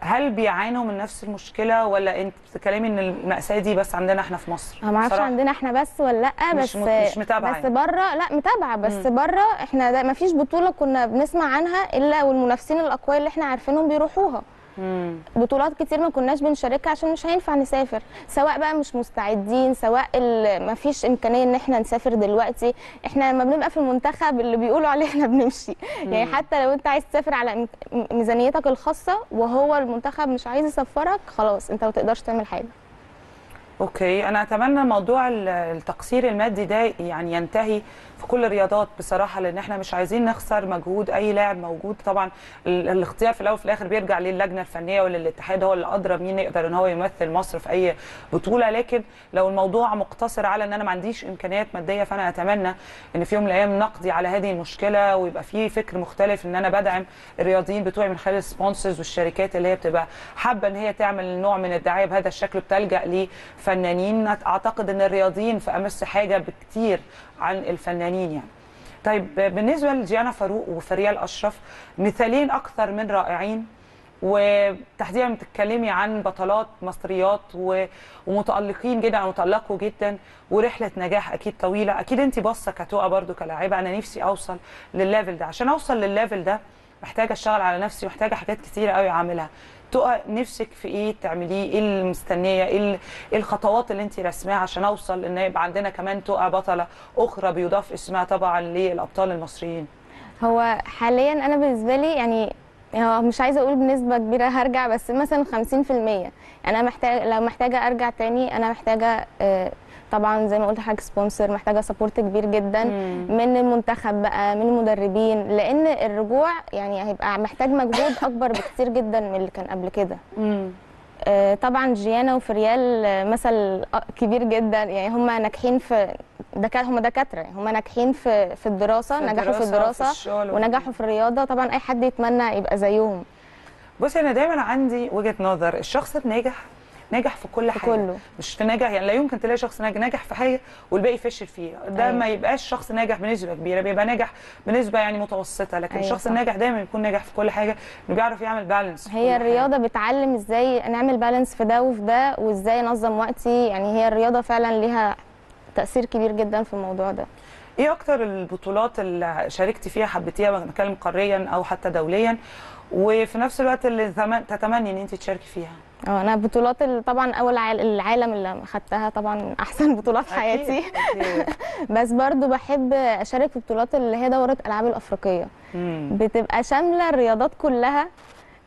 هل بيعانوا من نفس المشكله ولا انت بتتكلمي ان المأساة دي بس عندنا احنا في مصر؟ ما اعرفش عندنا احنا بس ولا لا، بس مش متابعه، بس بره لا متابعه، بس بره احنا ما فيش بطوله كنا بنسمع عنها الا والمنافسين الاقوياء اللي احنا عارفينهم بيروحوها، بطولات كتير ما كناش بنشاركها عشان مش هينفع نسافر، سواء بقى مش مستعدين، سواء ما فيش امكانيه ان احنا نسافر دلوقتي. احنا لما بنبقى في المنتخب اللي بيقولوا عليه احنا بنمشي، يعني حتى لو انت عايز تسافر على ميزانيتك الخاصه وهو المنتخب مش عايز يسفرك، خلاص انت ما تقدرش تعمل حاجه. اوكي، انا اتمنى موضوع التقصير المادي ده يعني ينتهي في كل الرياضات بصراحه، لان احنا مش عايزين نخسر مجهود اي لاعب موجود. طبعا الاختيار في الاول وفي الاخر بيرجع للجنه الفنيه وللاتحاد، هو اللي ادرى مين يقدر ان هو يمثل مصر في اي بطوله. لكن لو الموضوع مقتصر على ان انا ما عنديش امكانيات ماديه، فانا اتمنى ان في يوم من الايام نقضي على هذه المشكله ويبقى في فكر مختلف ان انا بدعم الرياضيين بتوعي من خلال السبونسرز والشركات اللي هي بتبقى حابه ان هي تعمل نوع من الدعايه بهذا الشكل، بتلجا ليه فنانين. اعتقد ان الرياضيين في امس حاجه بكتير عن الفنانين يعني. طيب، بالنسبه لجيانا فاروق وفريال اشرف، مثالين اكثر من رائعين، وتحديدا بتتكلمي عن بطلات مصريات ومتالقين جدا ومتالقوا جدا، ورحله نجاح اكيد طويله. اكيد انت باصه كتوقه برده كلاعيبه، انا نفسي اوصل للليفل ده. عشان اوصل للليفل ده محتاجه اشتغل على نفسي، محتاجه حاجات كتير قوي اعملها. تقى نفسك في ايه تعمليه؟ ايه اللي مستنيه؟ ايه الخطوات اللي انت رسماها عشان اوصل ان يبقى عندنا كمان تقى بطله اخرى بيضاف اسمها طبعا للابطال المصريين؟ هو حاليا انا بالنسبه لي يعني مش عايزه اقول بنسبه كبيره هرجع، بس مثلا 50%. انا محتاجه، لو محتاجه ارجع تاني، انا محتاجه طبعا زي ما قلت حاجه سبونسر، محتاجه سبورت كبير جدا من المنتخب بقى، من المدربين، لان الرجوع يعني هيبقى محتاج مجهود اكبر بكتير جدا من اللي كان قبل كده. طبعا جيانا وفريال مثل كبير جدا، يعني هما ناجحين في هما دكاتره، هما ناجحين في الدراسه، نجحوا في الدراسه ونجحوا في الرياضه. طبعا اي حد يتمنى يبقى زيهم. بصي، انا دايما عندي وجهه نظر، الشخص الناجح ناجح في كل حاجه، كله. مش في ناجح يعني، لا يمكن تلاقي شخص ناجح في حاجه والباقي فشل فيها، ده ما يبقاش شخص ناجح بنسبه كبيره، بيبقى ناجح بنسبه يعني متوسطه. لكن الشخص الناجح دايما بيكون ناجح في كل حاجه، انه بيعرف يعمل بالانس. هي الرياضه بتعلم ازاي نعمل بالانس في ده وفي ده، وازاي انظم وقتي. يعني هي الرياضه فعلا ليها تاثير كبير جدا في الموضوع ده. ايه اكتر البطولات اللي شاركتي فيها حبيتيها، بنتكلم قاريا او حتى دوليا، وفي نفس الوقت اللي تتمني ان انت تشاركي فيها؟ انا بطولات طبعا اول العالم اللي اخدتها طبعا احسن بطولات حياتي. بس برضو بحب اشارك في بطولات اللي هي دوره الالعاب الافريقيه، بتبقى شامله الرياضات كلها،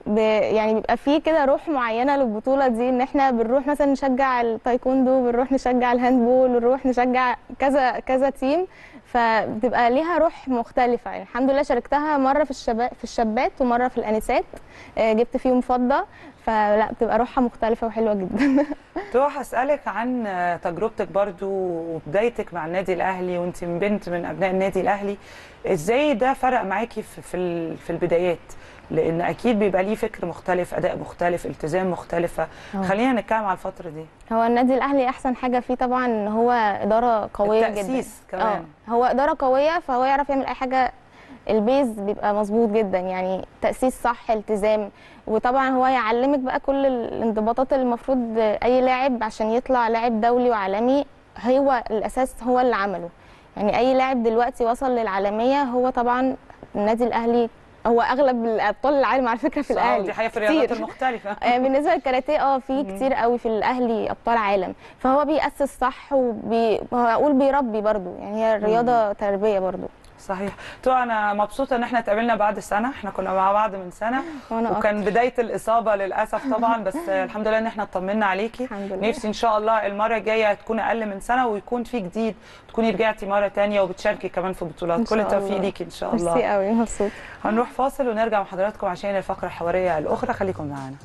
يعني بيبقى فيه كده روح معينه للبطوله دي، ان احنا بنروح مثلا نشجع التايكوندو، بنروح نشجع الهاندبول، بنروح نشجع كذا كذا تيم، فبتبقى ليها روح مختلفه. يعني الحمد لله شاركتها مره في الشابات ومره في الانسات، جبت فيهم فضه، فلا بتبقى روحها مختلفه وحلوه جدا. تروح اسالك عن تجربتك برضو وبدايتك مع النادي الاهلي، وانت بنت من ابناء النادي الاهلي، ازاي ده فرق معاكي في البدايات؟ لان اكيد بيبقى ليه فكر مختلف، اداء مختلف، التزام مختلفه. خلينا نتكلم على الفتره دي. هو النادي الاهلي احسن حاجه فيه طبعا ان هو اداره قويه جدا، التاسيس كمان هو اداره قويه، فهو يعرف يعمل اي حاجه، البيز بيبقى مظبوط جدا، يعني تاسيس صح، التزام. وطبعا هو يعلمك بقى كل الانضباطات اللي المفروض اي لاعب عشان يطلع لاعب دولي وعالمي، هو الاساس هو اللي عمله. يعني اي لاعب دلوقتي وصل للعالميه هو طبعا النادي الاهلي، هو اغلب ابطال العالم على فكره في الاهلي. دي حقيقه في الرياضات المختلفه. بالنسبه للكاراتيه في كتير قوي في الاهلي ابطال عالم، فهو بيأسس صح وهقول بيربي برضو، يعني هي الرياضه تربيه برضو. صحيح. انا مبسوطه ان احنا اتقابلنا بعد سنه، احنا كنا مع بعض من سنه وكان بدايه الاصابه للاسف طبعا، بس الحمد لله ان احنا اطمنا عليكي. نفسي ان شاء الله المره الجايه تكون اقل من سنه ويكون في جديد، تكوني رجعتي مره ثانيه وبتشاركي كمان في بطولات. كل التوفيق ليكي ان شاء الله. ميرسي قوي، مبسوطه. هنروح فاصل ونرجع مع حضراتكم عشان الفقره الحواريه الاخرى، خليكم معانا.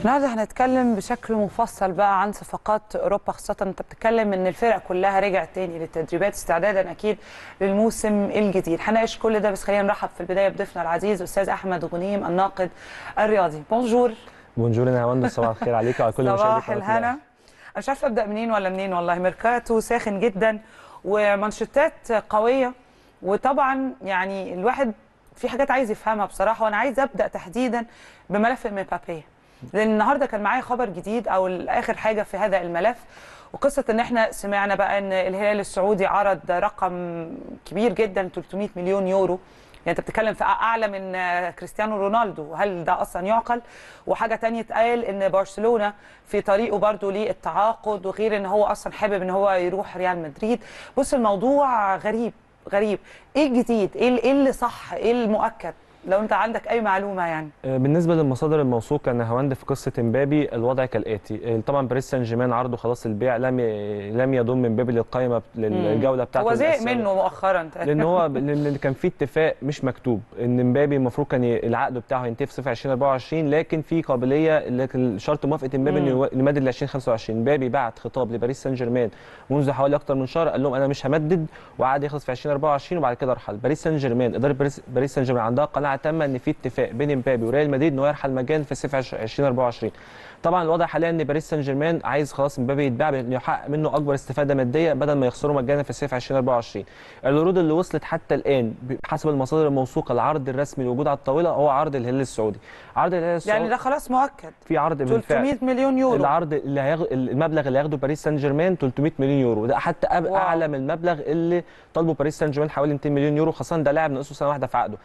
النهارده هنتكلم بشكل مفصل بقى عن صفقات اوروبا، خاصه انت بتتكلم ان الفرق كلها رجعت تاني للتدريبات استعدادا اكيد للموسم الجديد. هنناقش كل ده، بس خلينا نرحب في البدايه بضيفنا العزيز الاستاذ احمد غنيم الناقد الرياضي. بونجور. بونجور يا مهندس، صباح الخير عليك وعلى كل مشاهدينا. صباح الهنا. انا مش عارفه ابدا منين ولا منين والله، ميركاتو ساخن جدا ومانشيتات قويه، وطبعا يعني الواحد في حاجات عايز يفهمها بصراحه. وانا عايز ابدا تحديدا بملف مبابي، لان النهارده كان معايا خبر جديد او اخر حاجه في هذا الملف، وقصه ان احنا سمعنا بقى ان الهلال السعودي عرض رقم كبير جدا 300 مليون يورو يعني انت بتتكلم في اعلى من كريستيانو رونالدو، هل ده اصلا يعقل؟ وحاجه ثانيه اتقال ان برشلونه في طريقه برضو للتعاقد، وغير ان هو اصلا حابب ان هو يروح ريال مدريد. بص الموضوع غريب غريب. ايه الجديد؟ ايه اللي صح؟ ايه المؤكد؟ لو انت عندك اي معلومه يعني. بالنسبه للمصادر الموثوقه عن هواند في قصه امبابي، الوضع كالاتي. طبعا باريس سان جيرمان عرضه خلاص البيع، لم يضم امبابي للقائمه للجوله بتاعته. هو زهق منه مؤخرا لان هو كان في اتفاق مش مكتوب ان امبابي المفروض كان العقد بتاعه ينتهي في صيف 2024، لكن في قابليه شرط موافقه امبابي انه يمدد ل 2025. امبابي بعت خطاب لباريس سان جيرمان منذ حوالي اكثر من شهر، قال لهم انا مش همدد وعقد يخلص في 2024 وبعد كده ارحل. باريس سان جيرمان، اداره باريس سان جيرمان عندها قناعه تامه ان في اتفاق بين امبابي وريال مدريد انه يرحل مجانا في صيف 2024. طبعا الوضع حاليا ان باريس سان جيرمان عايز خلاص امبابي يتباع لانه يحقق منه اكبر استفاده ماديه بدل ما يخسره مجانا في صيف 2024. العروض اللي وصلت حتى الان حسب المصادر الموثوقه، العرض الرسمي الوجود على الطاوله هو عرض الهلال السعودي. عرض الهلال السعودي يعني ده خلاص مؤكد، في عرض بالفعل 300 مليون يورو. العرض اللي المبلغ اللي هياخده باريس سان جيرمان 300 مليون يورو، ده حتى اعلى من المبلغ اللي طالبه باريس سان جيرمان حوالي 200 مليون يورو، خاصه ده لاعب ناقصه سنه واحده في عقده.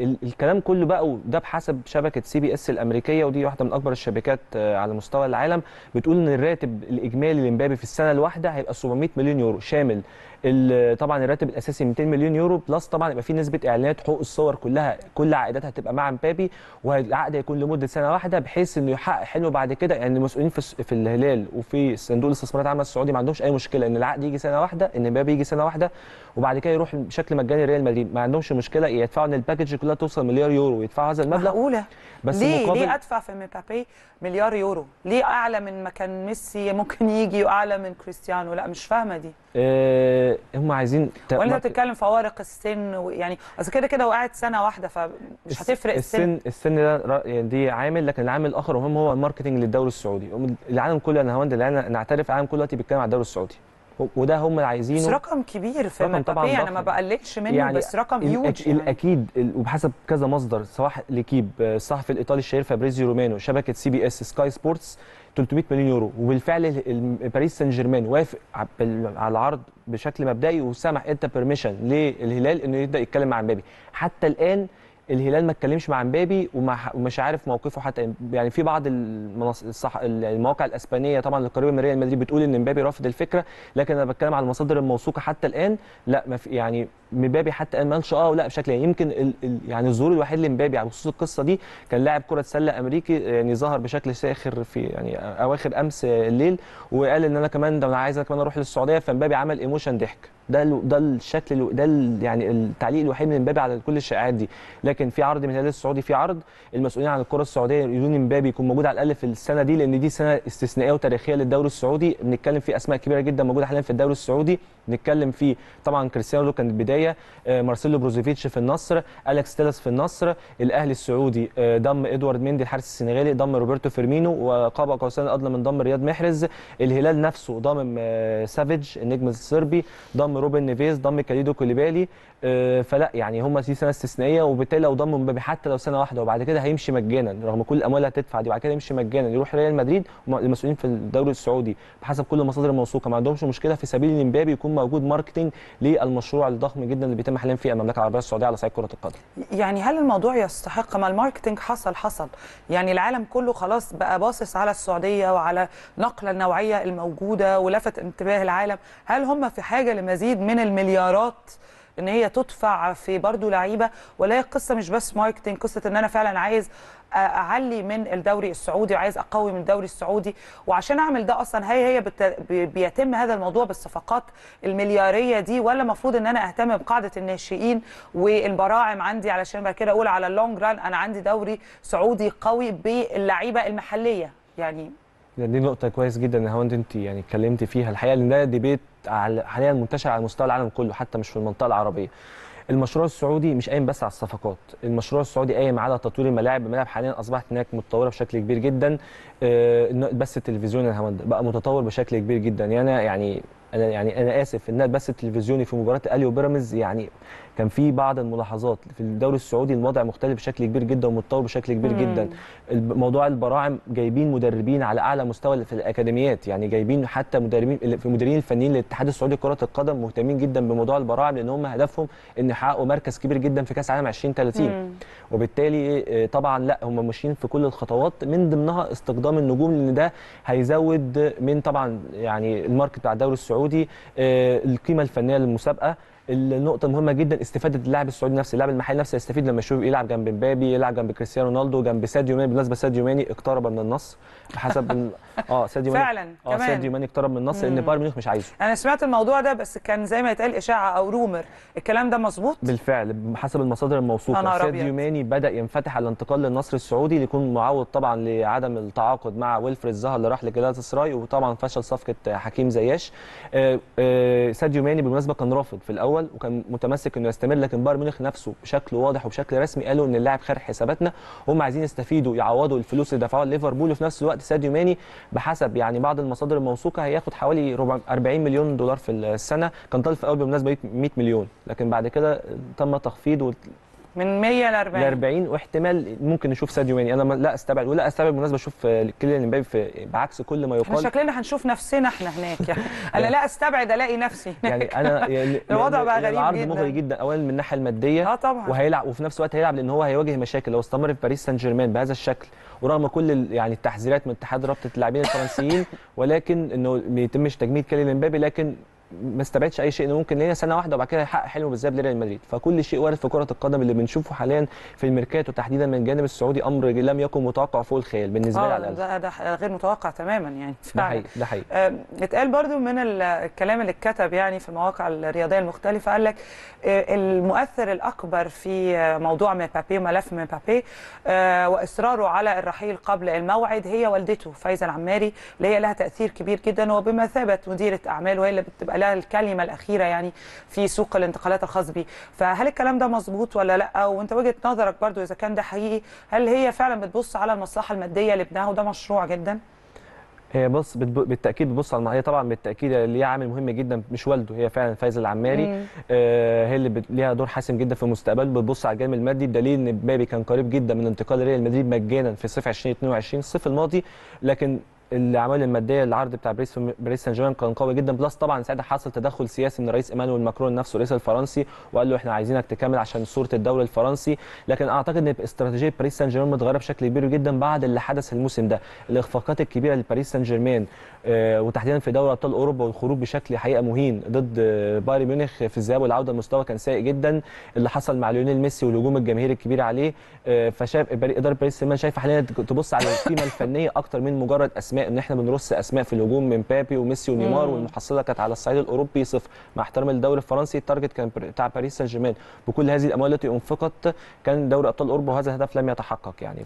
الكلام كله بقى ده بحسب شبكه CBS الامريكيه، ودي واحده من اكبر الشبكات على مستوى العالم، بتقول ان الراتب الاجمالي لمبابي في السنه الواحده هيبقى 700 مليون يورو، شامل طبعا الراتب الاساسي 200 مليون يورو بلس طبعا يبقى في نسبه اعلانات حقوق الصور كلها، كل عائداتها هتبقى مع مبابي، والعقد هيكون لمده سنه واحده بحيث انه يحقق حلمه بعد كده. يعني المسؤولين في الهلال وفي صندوق الاستثمارات العامه السعودي ما عندهمش اي مشكله ان العقد يجي سنه واحده، ان مبابي يجي سنه واحده وبعد كده يروح بشكل مجاني ريال مدريد، ما عندهمش مشكله يدفعوا ان الباكج كلها توصل مليار يورو ويدفعوا هذا المبلغ. معقوله؟ بس ليه ادفع في مبابي مليار يورو؟ ليه اعلى من ما كان ميسي ممكن يجي واعلى من كريستيانو؟ لا مش فاهمه دي. هم عايزين ولا بتتكلم فوارق السن يعني اصل كده وقعت سنه واحده فمش هتفرق السن ده دي عامل، لكن العامل الاخر ومهم هو الماركتنج للدوري السعودي. العالم كله انا هوند اللي نعترف العالم كله دلوقتي بيتكلم على الدوري السعودي، وده هم اللي عايزينه. بس رقم كبير في مبابي، انا ما بقللش منه يعني، بس رقم هيوج يعني. الاكيد وبحسب كذا مصدر، سواء لكيب الصحفي الايطالي الشهير فابريزيو رومانو، شبكه CBS، سكاي سبورتس، 300 مليون يورو. وبالفعل باريس سان جيرمان وافق على العرض بشكل مبدئي وسمح انت بيرميشن للهلال انه يبدا يتكلم مع مبابي. حتى الان الهلال ما اتكلمش مع مبابي ومش عارف موقفه حتى، يعني في بعض المواقع الاسبانيه طبعا القريبه من ريال مدريد بتقول ان مبابي رافض الفكره، لكن انا بتكلم على المصادر الموثوقه حتى الان لا ما في، يعني مبابي حتى الان ما قالش اه ولا بشكل يعني. يمكن يعني الظهور الوحيد لمبابي على خصوص القصه دي كان لاعب كره سله امريكي يعني ظهر بشكل ساخر في يعني اواخر امس الليل وقال ان انا كمان ده انا عايز كمان اروح للسعوديه، فمبابي عمل ايموشن ضحك. ده الشكل ده يعني التعليق الوحيد من مبابي على كل الشائعات دي. لكن في عرض من الهلال السعودي، في عرض المسؤولين عن الكره السعوديه يريدون مبابي يكون موجود على الاقل في السنه دي، لان دي سنه استثنائيه وتاريخيه للدوري السعودي. بنتكلم في اسماء كبيره جدا موجوده حاليا في الدوري السعودي، بنتكلم في طبعا كريستيانو كان البدايه، مارسيلو بروزوفيتش في النصر، أليكس تيلس في النصر، الاهلي السعودي ضم ادوارد ميندي الحارس السنغالي، ضم روبرتو فيرمينو، وقاب قوسين ادنى من ضم رياض محرز. الهلال نفسه ضم سافيج النجم الصربي، ضم روبن نيفيز، ضم كاليدو كوليبالي. فلا يعني هم دي سنه استثنائيه، وبالتالي لو ضموا مبابي حتى لو سنه واحده وبعد كده هيمشي مجانا رغم كل الاموال اللي هتدفع دي، وبعد كده يمشي مجانا يروح ريال مدريد. المسؤولين في الدوري السعودي بحسب كل المصادر الموثوقه ما عندهمش مشكله في سبيل ان مبابي يكون موجود ماركتنج للمشروع الضخم جدا اللي بيتم حاليا في المملكه العربيه السعوديه على صعيد كره القدم. يعني هل الموضوع يستحق؟ ما الماركتنج حصل يعني، العالم كله خلاص بقى باصص على السعوديه وعلى نقله النوعيه الموجوده ولفت انتباه العالم. هل هم في حاجه لمزيد من المليارات ان هي تدفع في برضو لعيبه، ولا هي القصه مش بس ماركتنج، قصه ان انا فعلا عايز اعلي من الدوري السعودي وعايز اقوي من الدوري السعودي، وعشان اعمل ده اصلا بيتم هذا الموضوع بالصفقات الملياريه دي، ولا المفروض ان انا اهتم بقاعده الناشئين والبراعم عندي علشان بعد كده اقول على اللونج ران انا عندي دوري سعودي قوي باللعيبه المحليه يعني. دي نقطة كويس جدا يا هوند انت يعني اتكلمت فيها الحقيقة، لان ده ديبيت حاليا منتشر على مستوى العالم كله حتى مش في المنطقة العربية. المشروع السعودي مش قايم بس على الصفقات، المشروع السعودي قايم على تطوير الملاعب حاليا اصبحت هناك متطوره بشكل كبير جدا، بس التلفزيون يا هوند بقى متطور بشكل كبير جدا. يعني انا اسف ان البث التلفزيوني في مباراه الاهلي وبيراميدز يعني كان في بعض الملاحظات. في الدوري السعودي الوضع مختلف بشكل كبير جدا ومتطور بشكل كبير جدا. موضوع البراعم جايبين مدربين على اعلى مستوى في الاكاديميات، يعني جايبين حتى مدربين في المديرين الفنيين للاتحاد السعودي لكره القدم مهتمين جدا بموضوع البراعم لان هم هدفهم ان يحققوا مركز كبير جدا في كاس العالم 2030. وبالتالي طبعا لا هم ماشيين في كل الخطوات من ضمنها استقدام النجوم لان ده هيزود من طبعا يعني الماركت بتاع الدوري السعودي، القيمه الفنيه للمسابقه. النقطة مهمة جدا استفادة اللاعب السعودي نفسه، اللاعب المحلي نفسه يستفيد لما يشوف يلعب جنب مبابي، يلعب جنب كريستيانو رونالدو، جنب ساديو ماني. بالنسبة ساديو ماني اقترب من النصر حسب ساديو ماني فعلا كمان ساديو ماني اقترب من النصر لأن بايرن ميونخ مش عايزه. أنا سمعت الموضوع ده بس كان زي ما يتقال إشاعة أو رومر، الكلام ده مظبوط؟ بالفعل حسب المصادر الموثوقة ساديو ماني بدأ ينفتح على الانتقال للنصر السعودي ليكون معوض طبعا لعدم التعاقد مع ويلفريد زها اللي راح لجلالتسراي وطبعا فشل صفقة حكيم زياش. ساديو ماني بالمناسبة كان رافض في الأول وكان متمسك انه يستمر، لكن بايرن ميونخ نفسه بشكل واضح وبشكل رسمي قالوا ان اللاعب خارج حساباتنا وهم عايزين يستفيدوا يعوضوا الفلوس اللي دفعوها ليفربول. وفي نفس الوقت ساديو ماني بحسب يعني بعض المصادر الموثوقه هياخد حوالي 40 مليون دولار في السنه، كان طالب في الاول بالمناسبه 100 مليون، لكن بعد كده تم تخفيض من 100 ل 40 واحتمال ممكن نشوف ساديو ماني. انا لا استبعد ولا استبعد بالمناسبه اشوف كيليان امبابي في بعكس كل ما يقال. احنا شكلنا هنشوف نفسنا احنا هناك يعني. انا لا استبعد الاقي نفسي هناك. يعني انا الوضع بقى غريب جدا، العرض مغري جدا اولا من الناحيه الماديه طبعا، وهيلعب وفي نفس الوقت هيلعب لان هو هيواجه مشاكل لو استمر في باريس سان جيرمان بهذا الشكل ورغم كل يعني التحذيرات من اتحاد رابطه اللاعبين الفرنسيين ولكن انه ما يتمش تجميد كيليان امبابي، لكن ما استبعدش اي شيء انه ممكن لينا سنه واحده وبعد كده هيحقق حلمه بالذهاب لريال مدريد. فكل شيء وارد في كره القدم اللي بنشوفه حاليا في الميركاتو تحديدا من الجانب السعودي امر لم يكن متوقع فوق الخيال بالنسبه لي على الاقل. ده غير متوقع تماما يعني. ده حقيقي. اتقال برضو من الكلام اللي اتكتب يعني في المواقع الرياضيه المختلفه، قال لك المؤثر الاكبر في موضوع مبابي وملف مبابي واصراره على الرحيل قبل الموعد هي والدته فايزه العماري اللي هي لها تاثير كبير جدا وبمثابه مديره اعمال وهي اللي بتبقى الكلمه الاخيره يعني في سوق الانتقالات الخاص بيه. فهل الكلام ده مظبوط ولا لا؟ وانت وجهه نظرك برضو اذا كان ده حقيقي هل هي فعلا بتبص على المصلحه الماديه لابنها وده مشروع جدا؟ هي بص بالتاكيد بتبص على هي طبعا بالتاكيد ليها عامل مهم جدا مش والده، هي فعلا فايزه العماري هي اللي ليها دور حاسم جدا في مستقبله. بتبص على الجانب المادي بدليل ان مبابي كان قريب جدا من انتقال ريال مدريد مجانا في صيف 2022 الصيف الماضي، لكن الاعمال الماديه العرض بتاع باريس سان جيرمان كان قوي جدا. بلس طبعا ساعتها حصل تدخل سياسي من الرئيس ايمانويل ماكرون نفسه الرئيس الفرنسي وقال له احنا عايزينك تكمل عشان صوره الدوري الفرنسي. لكن اعتقد ان استراتيجيه باريس سان جيرمان متغيره بشكل كبير جدا بعد اللي حدث الموسم ده، الاخفاقات الكبيره لباريس سان جيرمان وتحديدا في دوري ابطال اوروبا والخروج بشكل حقيقه مهين ضد بايرن ميونخ في الذهاب والعوده المستوى كان سيء جدا، اللي حصل مع ليونيل ميسي والهجوم الجماهيري الكبير عليه. فشاف اداره باريس سان جيرمان شايفه حاليا تبص على القيمه الفنيه اكتر من مجرد اسماء، ان احنا بنرص اسماء في الهجوم من مبابي وميسي ونيمار والمحصله كانت على الصعيد الاوروبي صفر. مع احترام الدوري الفرنسي التارجت كان بتاع باريس سان جيرمان بكل هذه الاموال التي انفقت كان دوري ابطال اوروبا وهذا الهدف لم يتحقق يعني.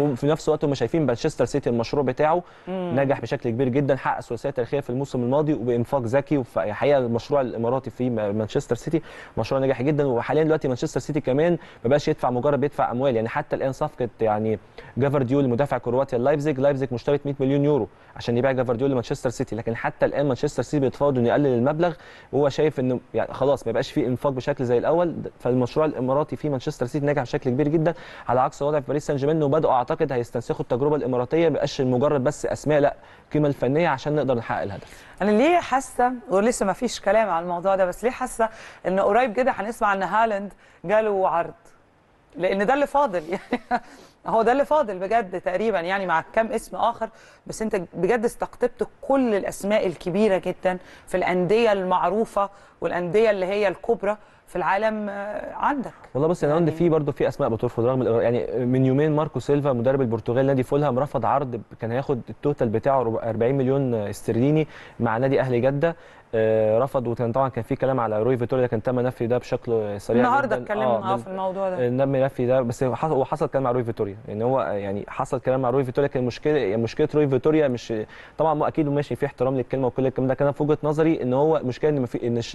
وفي نفس الوقت هم شايفين مانشستر سيتي المشروع بتاعه نجح بشكل كبير جدا، حقق ثلاثيه تاريخيه في الموسم الماضي وبانفاق ذكي، وحقيقه المشروع الاماراتي في مانشستر سيتي مشروع نجح جدا. وحاليا دلوقتي مانشستر سيتي كمان ما بقاش يدفع مجرد بيدفع اموال، يعني حتى الان صفقه يعني جافارديول مدافع كرواتيا لايبزيج مشترك 100 مليون يورو عشان يبيع جافارديول لمانشستر سيتي، لكن حتى الان مانشستر سيتي بيتفاوض انه يقلل المبلغ وهو شايف انه يعني خلاص ما يبقاش فيه انفاق بشكل زي الاول. فالمشروع الاماراتي في مانشستر سيتي نجح بشكل كبير جدا على عكس الوضع في باريس سان جيرمان، وبداوا اعتقد هيستنسخوا التجربه الاماراتيه ما يبقاش مجرد بس اسماء لا القيمه الفنيه عشان نقدر نحقق الهدف. انا ليه حاسه ولسه ما فيش كلام على الموضوع ده بس ليه حاسه ان قريب جدا هنسمع ان هالاند جاله عرض لان ده اللي فاضل يعني هو ده اللي فاضل بجد تقريبا يعني مع كام اسم اخر، بس انت بجد استقطبت كل الاسماء الكبيره جدا في الانديه المعروفه والانديه اللي هي الكبرى في العالم عندك. والله بص انا يعني في برضه في اسماء بترفض رغم يعني من يومين ماركو سيلفا مدرب البرتغال نادي فولهام رفض عرض كان هياخد التوتال بتاعه 40 مليون استرليني مع نادي اهلي جده رفض. وكان طبعا كان في كلام على روي فيتوريا لكن تم نفي ده بشكل سريع النهارده اتكلمنا في الموضوع ده نفي ده. بس هو حصل كلام مع روي فيتوريا ان يعني هو يعني حصل كلام مع روي فيتوريا، لكن مشكله روي فيتوريا مش طبعا اكيد ماشي في احترام للكلمه وكل الكلام ده، كان في وجهه نظري ان هو مشكله ان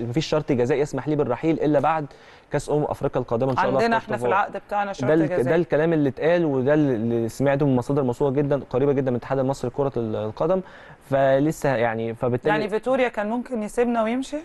مفيش شرط جزائي يسمح ليه بالرحيل الا الا بعد كاس افريقيا القادمه ان شاء الله. عندنا احنا في العقد بتاعنا شرط جزائي، ده الكلام اللي اتقال وده اللي سمعته من مصادر موثوقه جدا قريبه جدا من الاتحاد المصري لكره القدم. فلسه يعني فبالتالي يعني فيتوريا كان ممكن يسيبنا ويمشي.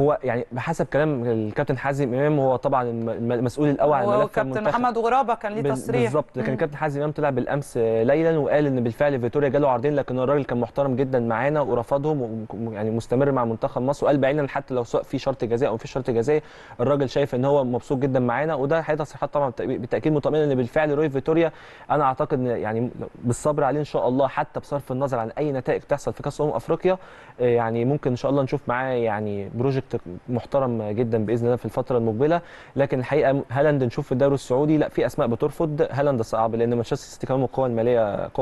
هو يعني بحسب كلام الكابتن حازم امام، هو طبعا المسؤول الاول عن ملف المنتخب، وكابتن محمد غرابه كان ليه تصريح بالظبط. لكن الكابتن حازم امام طلع بالامس ليلا وقال ان بالفعل فيتوريا جاله عرضين، لكن الراجل كان محترم جدا معانا ورفضهم، يعني مستمر مع منتخب مصر، وقال بعيدا حتى لو سواء في شرط جزائي او في شرط جزائي الراجل شايف ان هو مبسوط جدا معانا. وده حقيقه تصريحات طبعا بالتاكيد مطمئنه ان بالفعل روي فيتوريا انا اعتقد يعني بالصبر عليه ان شاء الله، حتى بصرف النظر عن اي نتائج تحصل في كاس افريقيا، يعني ممكن ان شاء الله نشوف معاه يعني بروجكت محترم جدا باذن الله في الفتره المقبله. لكن الحقيقه هالاند نشوف في الدوري السعودي لا، في اسماء بترفض هالاند صعب، لان مانشستر سيتي كمان القوه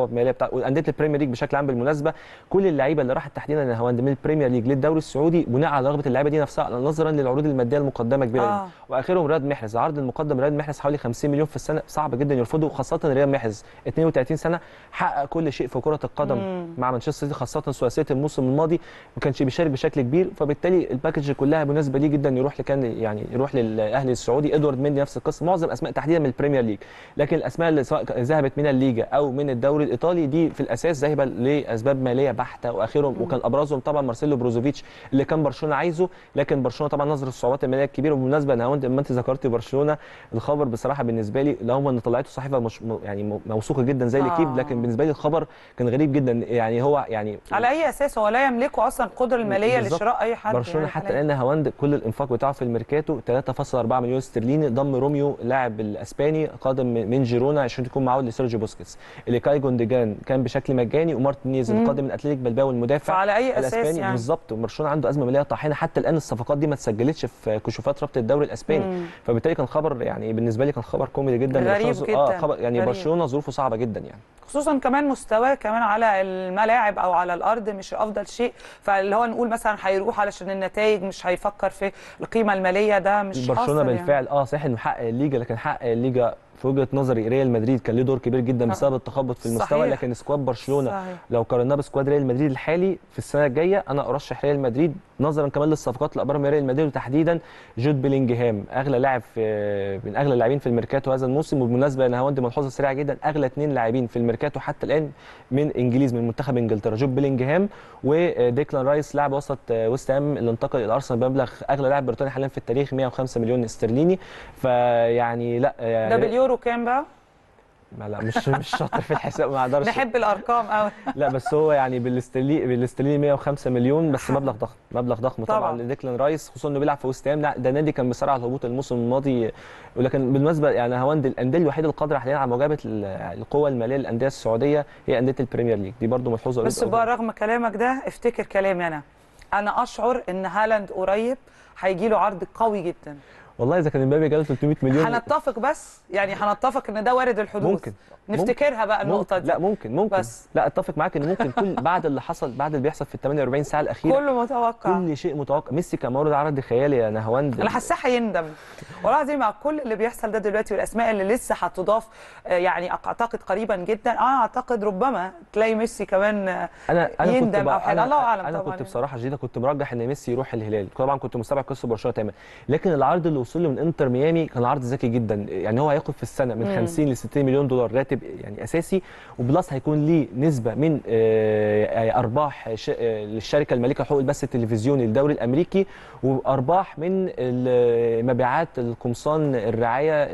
الماليه بتاعت وانديه البريمير ليج بشكل عام. بالمناسبه كل اللعيبه اللي راحت تحديدا لهالاند من البريمير ليج للدوري السعودي بناء على رغبه اللعيبه دي نفسها نظرا للعروض الماديه المقدمه كبيره دي. واخرهم رياض محرز، العرض المقدم رياض محرز حوالي 50 مليون في السنه، صعب جدا يرفضه، خاصه رياض محرز 32 سنه حقق كل شيء في كره القدم مع مانشستر سيتي، خاصه ثلاثيه الموسم الماضي ما كانش بيشارك بشكل كبير، فبالتالي الباكج كلها مناسبه ليه جدا يروح لكان يعني يروح للاهلي السعودي. ادوارد مندي نفس القصه، معظم اسماء تحديدا من البريمير ليج. لكن الاسماء اللي سواء ذهبت من الليجا او من الدوري الايطالي دي في الاساس ذاهبه لاسباب ماليه بحته، واخرهم وكان ابرزهم طبعا مارسيلو بروزوفيتش اللي كان برشلونه عايزه، لكن برشلونه طبعا نظر الصعوبات الماليه الكبيره. وبالمناسبه لما انت ذكرت برشلونه، الخبر بصراحه بالنسبه لي لو ان طلعته صحيفه يعني موثوقه جدا زي الاكيب، لكن بالنسبه لي الخبر كان غريب جدا. يعني هو يعني على اي اساس هو لا يملكه اصلا القدره الماليه لشراء اي حد؟ برشلونه يعني حتى هالاند كل الانفاق بتاعه في الميركاتو 3.4 مليون استرليني، ضم روميو لاعب الاسباني قادم من جيرونا عشان تكون معاه لسيرجيو بوسكيتس، اللي كاي جونديجان كان بشكل مجاني، ومارتينيز القادم من اتلتيك بالباو المدافع على اي اساس يعني بالظبط. وبرشلونه عنده ازمه ماليه طاحنه، حتى الان الصفقات دي ما اتسجلتش في كشوفات رابطه الدوري الاسباني. فبالتالي كان خبر يعني بالنسبه لي كان خبر كوميدي جدا، غريب جدا. خبر يعني غريب. برشلونه ظروفه صعبه جدا يعني، خصوصا كمان مستواه كمان على الملاعب او على الارض مش افضل شيء، فاللي هو نقول مثلا هيروح علشان النتائج مش هيفكر في القيمه الماليه، ده مش برشلونه بالفعل يعني. صحيح انه حقق الليجا، لكن حقق الليجا في وجهه نظري ريال مدريد كان له دور كبير جدا بسبب التخبط في المستوى. صحيح. لكن سكواد برشلونه لو قارناه بسكواد ريال مدريد الحالي في السنه الجايه، انا ارشح ريال مدريد نظرا كمان للصفقات اللي ابرم ريال مدريد، وتحديدا جود بيلينجهام اغلى لاعب من اغلى اللاعبين في الميركاتو هذا الموسم. وبالمناسبه انا هوند ملحوظه سريعه جدا، اغلى اثنين لاعبين في الميركاتو حتى الان من انجليز من منتخب انجلترا، جود بيلينجهام وديكلان رايس لاعب وسط ويست هام اللي انتقل الى ارسنال بمبلغ اغلى لاعب بريطاني حاليا في التاريخ 105 مليون استرليني. فيعني لا ده باليورو كام بقى؟ لا مش شاطر في الحساب، ما اقدرش نحب الارقام قوي لا بس هو يعني بالاسترليني 105 مليون، بس مبلغ ضخم، مبلغ ضخم طبعا لديكلان رايس، خصوصا انه بيلعب في وست هام، ده نادي كان بيصارع على الهبوط الموسم الماضي. ولكن بالمناسبه يعني هواند الانديه الوحيده القادره حاليا على مواجهه القوه الماليه للانديه السعوديه هي انديه البريمير ليج، دي برده ملحوظه. بس بقى رغم كلامك ده افتكر كلامي انا اشعر ان هالاند قريب هيجي له عرض قوي جدا والله. اذا كان امبابي جاله 300 مليون هنتفق، بس يعني هنتفق ان ده وارد الحدوث، ممكن نفتكرها بقى النقطه دي. لا ممكن بس لا اتفق معاك ان ممكن كل بعد اللي حصل، بعد اللي بيحصل في ال 48 ساعه الاخيره كله متوقع، كل شيء متوقع. ميسي كان مورد عرض خيالي يا نهواند، انا حاساه هيندم والله العظيم مع كل اللي بيحصل ده دلوقتي والاسماء اللي لسه هتضاف. يعني اعتقد قريبا جدا اعتقد ربما تلاقي ميسي كمان يندم او حاجه، الله اعلم. انا كنت بصراحه جديده كنت مرجح ان ميسي يروح الهلال، طبعا كنت مستبعد قصه برشلونه تماما. لكن العرض اللي وصل له من انتر ميامي كان عرض ذكي جدا، يعني هو هياخد في السنه من 50 ل 60 مليون دولار راتب يعني اساسي، وبلس هيكون ليه نسبه من ارباح للشركه المالكه حقوق البث التلفزيوني للدوري الامريكي، وارباح من مبيعات القمصان الرعايه.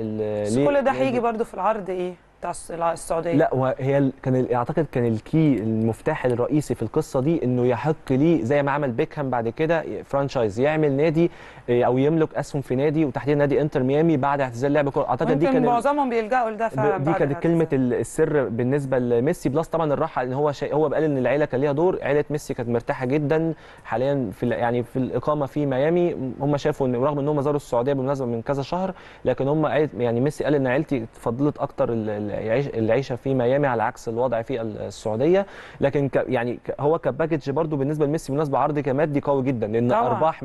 كل ده هيجي برده في العرض بتاع السعوديه. لا وهي كان اعتقد كان الكي المفتاح الرئيسي في القصه دي انه يحق ليه زي ما عمل بيكهام بعد كده فرانشايز، يعمل نادي او يملك اسهم في نادي، وتحديدا نادي انتر ميامي بعد اعتزال لعب كره. اعتقد دي كان معظمهم بيلجأوا لده فعلا، دي كانت كلمه السر بالنسبه لميسي. بلس طبعا الراحه ان هو قال ان العيله كان ليها دور، عيله ميسي كانت مرتاحه جدا حاليا في يعني في الاقامه في ميامي. هم شافوا ان رغم ان هم زاروا السعوديه بالمناسبه من كذا شهر، لكن هم يعني ميسي قال ان عيلتي تفضلت اكتر العيشه في ميامي على عكس الوضع في السعوديه. لكن يعني هو كباكج برده بالنسبه لميسي بالمناسبه عرض كمادي قوي جدا، لان ارباح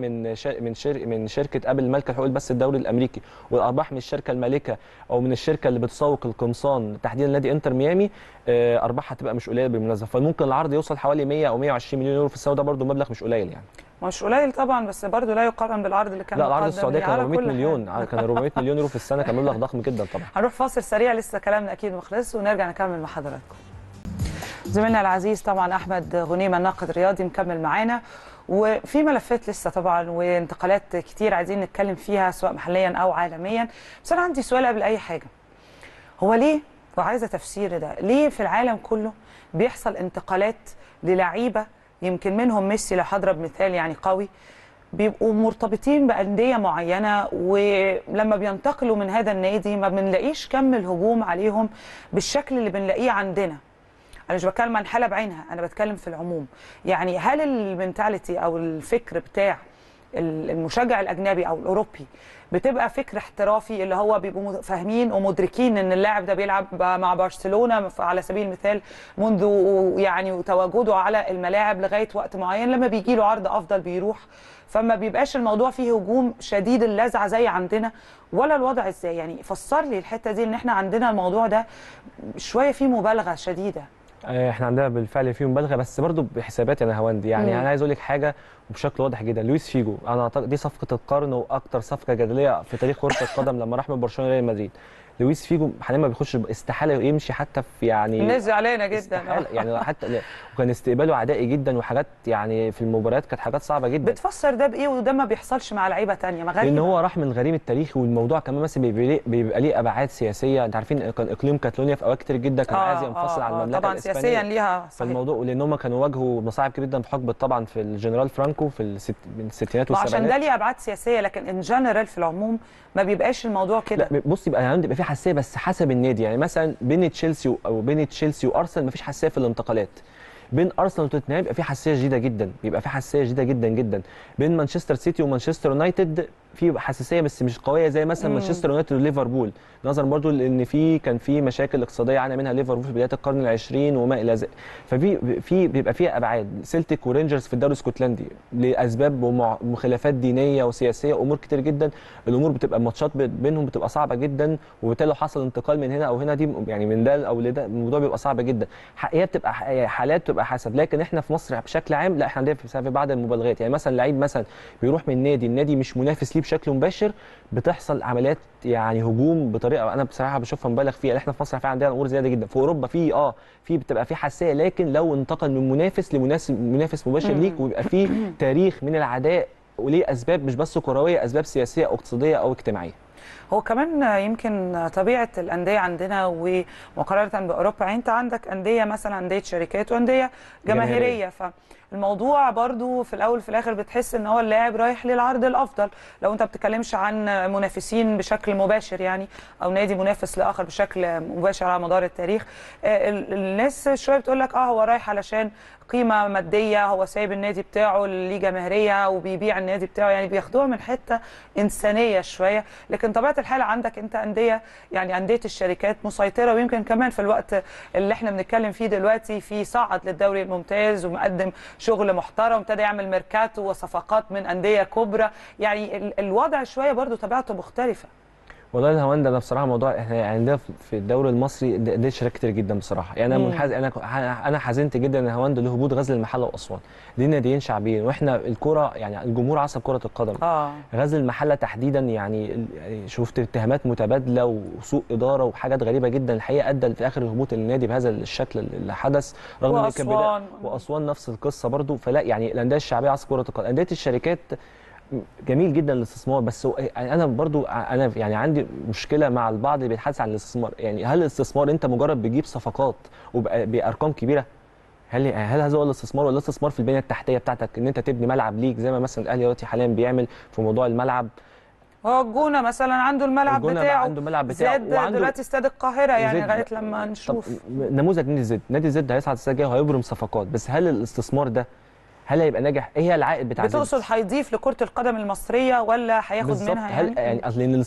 من شركه ابل مالكه حقوق البث الدوري الامريكي، والارباح من الشركه المالكه او من الشركه اللي بتسوق القمصان تحديدا نادي انتر ميامي، ارباحها هتبقى مش قليله بالمناسبه. فممكن العرض يوصل حوالي 100 او 120 مليون يورو في السنه، وده برده مبلغ مش قليل يعني. مش قليل طبعا، بس برضه لا يقارن بالعرض اللي كان. لا العرض السعوديه كان 400 مليون، كان 400 مليون يورو في السنه، كان مبلغ ضخم جدا طبعا. هنروح فاصل سريع، لسه كلامنا اكيد ما خلصش، ونرجع نكمل مع حضراتكم. زميلنا العزيز طبعا احمد غنيمه الناقد الرياضي مكمل معانا، وفي ملفات لسه طبعا وانتقالات كتير عايزين نتكلم فيها سواء محليا او عالميا. بس انا عندي سؤال قبل اي حاجه، هو ليه، وعايزه تفسير ده، ليه في العالم كله بيحصل انتقالات للعيبه يمكن منهم ميسي لو هضرب مثال يعني قوي، بيبقوا مرتبطين بانديه معينه، ولما بينتقلوا من هذا النادي ما بنلاقيش كم الهجوم عليهم بالشكل اللي بنلاقيه عندنا. انا مش بتكلم عن حاله بعينها، انا بتكلم في العموم. يعني هل المنتاليتي او الفكر بتاع المشجع الاجنبي او الاوروبي بتبقى فكر احترافي، اللي هو بيبقوا فاهمين ومدركين ان اللاعب ده بيلعب مع برشلونه على سبيل المثال منذ يعني تواجده على الملاعب لغايه وقت معين، لما بيجي له عرض افضل بيروح، فما بيبقاش الموضوع فيه هجوم شديد اللذعه زي عندنا، ولا الوضع ازاي؟ يعني فسر لي الحته دي، ان احنا عندنا الموضوع ده شويه فيه مبالغه شديده. احنا عندنا بالفعل فيه مبالغه، بس برضه بحسابات يا نهاوندي. يعني انا عايز اقول لك حاجه وبشكل واضح جدا، لويس فيجو انا اعتقد دي صفقه القرن واكثر صفقه جدليه في تاريخ كره القدم لما راح من برشلونه لريال مدريد. لويس فيجو حاليا ما بيخش، استحاله يمشي حتى في يعني الناس زعلانه جدا يعني حتى وكان استقباله عدائي جدا، وحاجات يعني في المباريات كانت حاجات صعبه جدا. بتفسر ده بايه وده ما بيحصلش مع لعيبه ثانيه؟ لان هو راح من غريم التاريخ، والموضوع كمان مثلا بيبقى ليه ابعاد سياسيه. انت عارفين كان اقليم كاتالونيا في اوقات كتير جدا كان عايز ينفصل عن المملكه طبعا الاسبانيه، سياسيا ليها فالموضوع، لان هم كانوا واجهوا مصاعب كبيره جدا في حقبه طبعا في الجنرال فرانكو في الستينات والسبعينات، عشان ده ليه ابعاد سياسيه. لكن ان جنرال في العموم ما بيبقاش الموضوع كده. بص يبقى في حساسيه بس حسب النادي. يعني مثلا بين تشيلسي وارسنال مفيش حساسيه في الانتقالات، بين ارسنال وتوتنهام يبقى في حساسيه شديده جدا، بيبقى في حساسيه شديده جدا جدا. بين مانشستر سيتي ومانشستر يونايتد في حساسيه بس مش قويه زي مثلا مانشستر يونايتد وليفربول، نظرا برضو لان كان في مشاكل اقتصاديه عانى منها ليفربول في بدايه القرن العشرين وما الى ذلك. ففي بيبقى فيها ابعاد. سيلتيك ورينجرز في الدوري الاسكتلندي لاسباب ومخالفات دينيه وسياسيه وامور كتير جدا، الامور بتبقى الماتشات بينهم بتبقى صعبه جدا، وبالتالي لو حصل انتقال من هنا او هنا دي يعني من ده او لده الموضوع بيبقى صعب جدا. هي بتبقى حالات بتبقى حسب. لكن احنا في مصر بشكل عام لا، احنا عندنا في بعض المبالغات. يعني مثلا لعيب مثلا بيروح من نادي، النادي مش منافس ليه بشكل مباشر، بتحصل عمليات يعني هجوم بطريقه انا بصراحه بشوفها مبالغ فيها. احنا في مصر فعلا عندنا امور زياده جدا. في اوروبا في بتبقى في حساسيه، لكن لو انتقل من منافس لمنافس مباشر ليك، ويبقى في تاريخ من العداء وليه اسباب مش بس كرويه، اسباب سياسيه او اقتصاديه او اجتماعيه. هو كمان يمكن طبيعه الانديه عندنا ومقارنه باوروبا، يعني انت عندك انديه مثلا انديه شركات وانديه جماهيريه، فالموضوع برضو في الاول في الاخر بتحس ان هو اللاعب رايح للعرض الافضل، لو انت بتتكلمش عن منافسين بشكل مباشر يعني، او نادي منافس لاخر بشكل مباشر على مدار التاريخ. الناس شويه بتقول لك هو رايح علشان قيمه ماديه، هو سايب النادي بتاعه اللي جماهيريه وبيبيع النادي بتاعه، يعني بياخدوها من حته انسانيه شويه. لكن طبيعه الحاله عندك انت انديه، يعني انديه الشركات مسيطره، ويمكن كمان في الوقت اللي احنا بنتكلم فيه دلوقتي في صعد للدوري الممتاز ومقدم شغل محترم، ابتدى يعمل ميركاتو وصفقات من انديه كبرى، يعني الوضع شويه برضو طبيعته مختلفه. والله يا هواندا انا بصراحه موضوع احنا عندنا في الدوري المصري ده شركات كتير جدا بصراحه. يعني انا منحاز، انا حزنت جدا يا هواندا لهبوط غزل المحله واسوان، دي ناديين شعبيين، واحنا الكوره يعني الجمهور عصب كره القدم. غزل المحله تحديدا يعني شفت اتهامات متبادله وسوء اداره وحاجات غريبه جدا، الحقيقه ادى في الاخر لهبوط النادي بهذا الشكل اللي حدث، رغم ان كان بدايه. واسوان نفس القصه برضو. فلا يعني الانديه الشعبيه عصب كره القدم. انديه الشركات جميل جدا الاستثمار، بس انا برضو يعني عندي مشكله مع البعض بيتحدث عن الاستثمار. يعني هل الاستثمار انت مجرد بتجيب صفقات وبارقام كبيره؟ هل هذا هو الاستثمار، ولا الاستثمار في البنيه التحتيه بتاعتك، ان انت تبني ملعب ليك زي ما مثلا الاهلي دلوقتي حاليا بيعمل في موضوع الملعب؟ هو الجونه مثلا عنده الملعب بتاعه، زاد دلوقتي استاد القاهره يعني لغايه لما نشوف نموذج نادي زد. نادي زد هيصعد السنه الجايه وهيبرم صفقات، بس هل الاستثمار ده هل هيبقى ناجح؟ ايه هي العائد بتاع بتقصد هيضيف لكره القدم المصريه ولا هياخد منها؟ هل يعني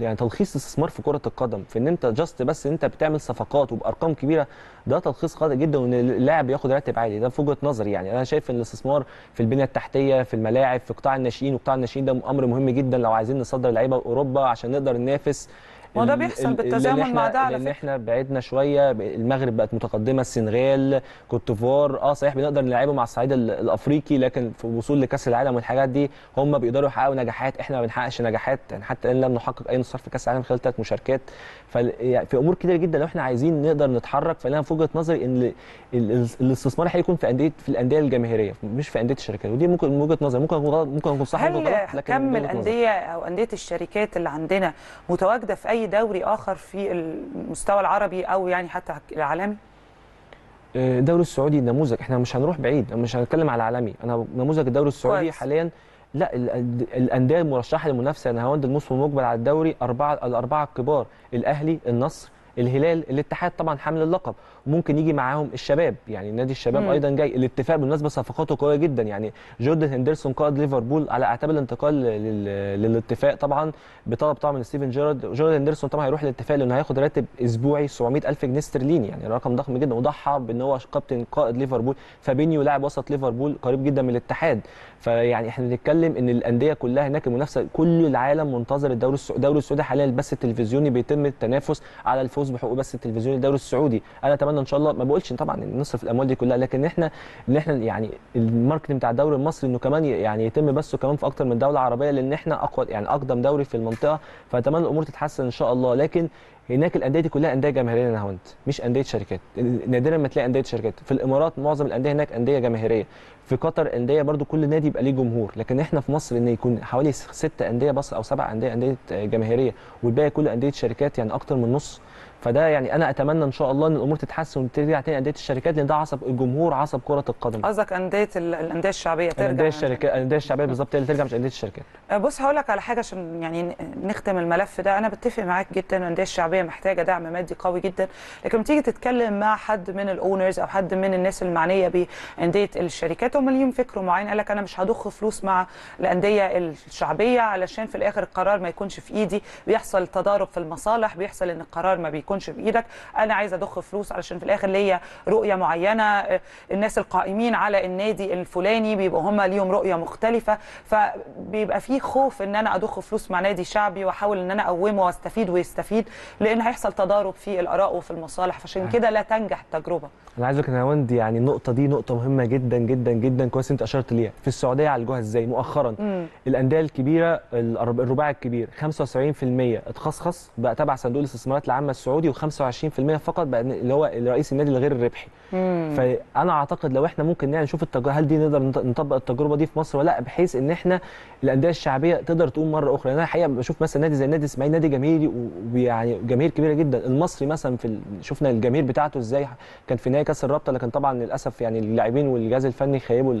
يعني تلخيص الاستثمار في كره القدم في ان انت بس انت بتعمل صفقات وبارقام كبيره، ده تلخيص خاطئ جدا، وان اللاعب ياخد راتب عالي، ده في وجهه نظري. يعني انا شايف ان الاستثمار في البنيه التحتيه، في الملاعب، في قطاع الناشئين، وقطاع الناشئين ده امر مهم جدا لو عايزين نصدر لعيبه لاوروبا عشان نقدر ننافس وده بيحصل بالتزامن مع ده على فكره. احنا بعدنا شويه، المغرب بقت متقدمه، السنغال، كوت ديفوار، صحيح بنقدر نلعبه مع الصعيد الافريقي، لكن في الوصول لكاس العالم والحاجات دي هم بيقدروا يحققوا نجاحات، احنا ما بنحققش نجاحات، يعني حتى ان لم نحقق اي نصر في كاس العالم خلال 3 مشاركات. في امور كتير جدا لو احنا عايزين نقدر نتحرك. فانا في وجهه نظري ان الاستثمار هيكون في الانديه الجماهيريه مش في انديه الشركات، ودي ممكن من وجهه نظري ممكن اكون صح ولا غلط، لكن كم الانديه او انديه الشركات اللي عندنا متواجده في اي دوري اخر في المستوى العربي او يعني حتى العالمي؟ الدوري السعودي نموذج، احنا مش هنروح بعيد، مش هنتكلم على العالمي، انا نموذج الدوري السعودي حاليا. لا، الانديه المرشحه للمنافسه، انا هوند الموسم المقبل على الدوري الاربعه الكبار، الاهلي، النصر، الهلال، الاتحاد طبعا حامل اللقب، ممكن يجي معاهم الشباب، يعني نادي الشباب ايضا جاي. الاتفاق بالمناسبه صفقاته قويه جدا، يعني جوردن هندرسون قائد ليفربول على اعتاب الانتقال للاتفاق طبعا بطلب طبعا من ستيفن جيرارد. جوردن هندرسون طبعا هيروح الاتفاق لانه هياخد راتب اسبوعي 700,000 جنيه استرليني، يعني رقم ضخم جدا، وضحى بان هو كابتن قائد ليفربول. فابينيو لاعب وسط ليفربول قريب جدا من الاتحاد. فيعني احنا بنتكلم ان الانديه كلها هناك المنافسه، كل العالم منتظر الدوري السعودي حاليا. البث التلفزيوني بيتم التنافس على الفوز بحقوق بث التلفزيوني الدوري السعودي. انا اتمنى ان شاء الله، ما بقولش طبعا ان نصرف الاموال دي كلها، لكن احنا يعني الماركتنج بتاع الدوري المصري انه كمان يعني يتم بثه كمان في اكتر من دوله عربيه، لان احنا اقوى يعني اقدم دوري في المنطقه. فاتمنى الامور تتحسن ان شاء الله، لكن هناك الانديه دي كلها انديه جماهيريه نهاوند، مش انديه شركات. نادرا ما تلاقي انديه شركات. في الامارات معظم الانديه هناك انديه جماهيريه. في قطر انديه برضو كل نادي يبقى ليه جمهور، لكن احنا في مصر ان يكون حوالي 6 انديه بس او 7 انديه جماهيريه، والباقي كل انديه شركات، يعني اكتر من نص. فده يعني انا اتمنى ان شاء الله ان الامور تتحسن وترجع تاني انديه الشركات، لان ده عصب الجمهور، عصب كره القدم. قصدك الانديه الشعبيه ترجع، الانديه الشعبيه بالظبط اللي ترجع، مش انديه الشركات. بص هقول لك على حاجه عشان يعني نختم الملف ده. انا بتفق معاك جدا، الانديه الشعبيه محتاجه دعم مادي قوي جدا، لكن لما تيجي تتكلم مع حد من الاونرز او حد من الناس المعنيه بانديه الشركات، هم ليهم فكر معين، قال لك انا مش هضخ فلوس مع الانديه الشعبيه علشان في الاخر القرار ما يكونش في ايدي، بيحصل تضارب في المصالح، بيحصل ان القرار ما بيكونش بايدك، انا عايز اضخ فلوس علشان في الاخر ليا رؤيه معينه، الناس القائمين على النادي الفلاني بيبقوا هم ليهم رؤيه مختلفه، فبيبقى في خوف ان انا اضخ فلوس مع نادي شعبي واحاول ان انا اقومه واستفيد ويستفيد، لان هيحصل تضارب في الاراء وفي المصالح، فعشان كده لا تنجح التجربه. انا عايز اقول لك يا هوند يعني النقطه دي نقطه مهمه جدا جدا جدا، كويس انت اشرت ليها. في السعوديه عالجوها ازاي مؤخرا؟ الانديه الكبيره الرباعي الكبير 75% اتخصخص بقى تبع صندوق الاستثمارات العامه السعودي، و25% فقط بقى اللي هو الرئيس النادي الغير الربحي. فانا اعتقد لو احنا ممكن يعني نشوف هل دي نقدر نطبق التجربه دي في مصر ولا لا، بحيث ان احنا الانديه الشعبيه تقدر تقوم مره اخرى. انا الحقيقه بشوف مثلا نادي زي النادي الاسماعيلي، نادي جماهيري ويعني جماهير كبيره جدا. المصري مثلا شفنا الجماهير بتاعته ازاي كان في نهائي كاس الرابطه، لكن طبعا للاسف يعني اللاعبين والجهاز الفني خيبوا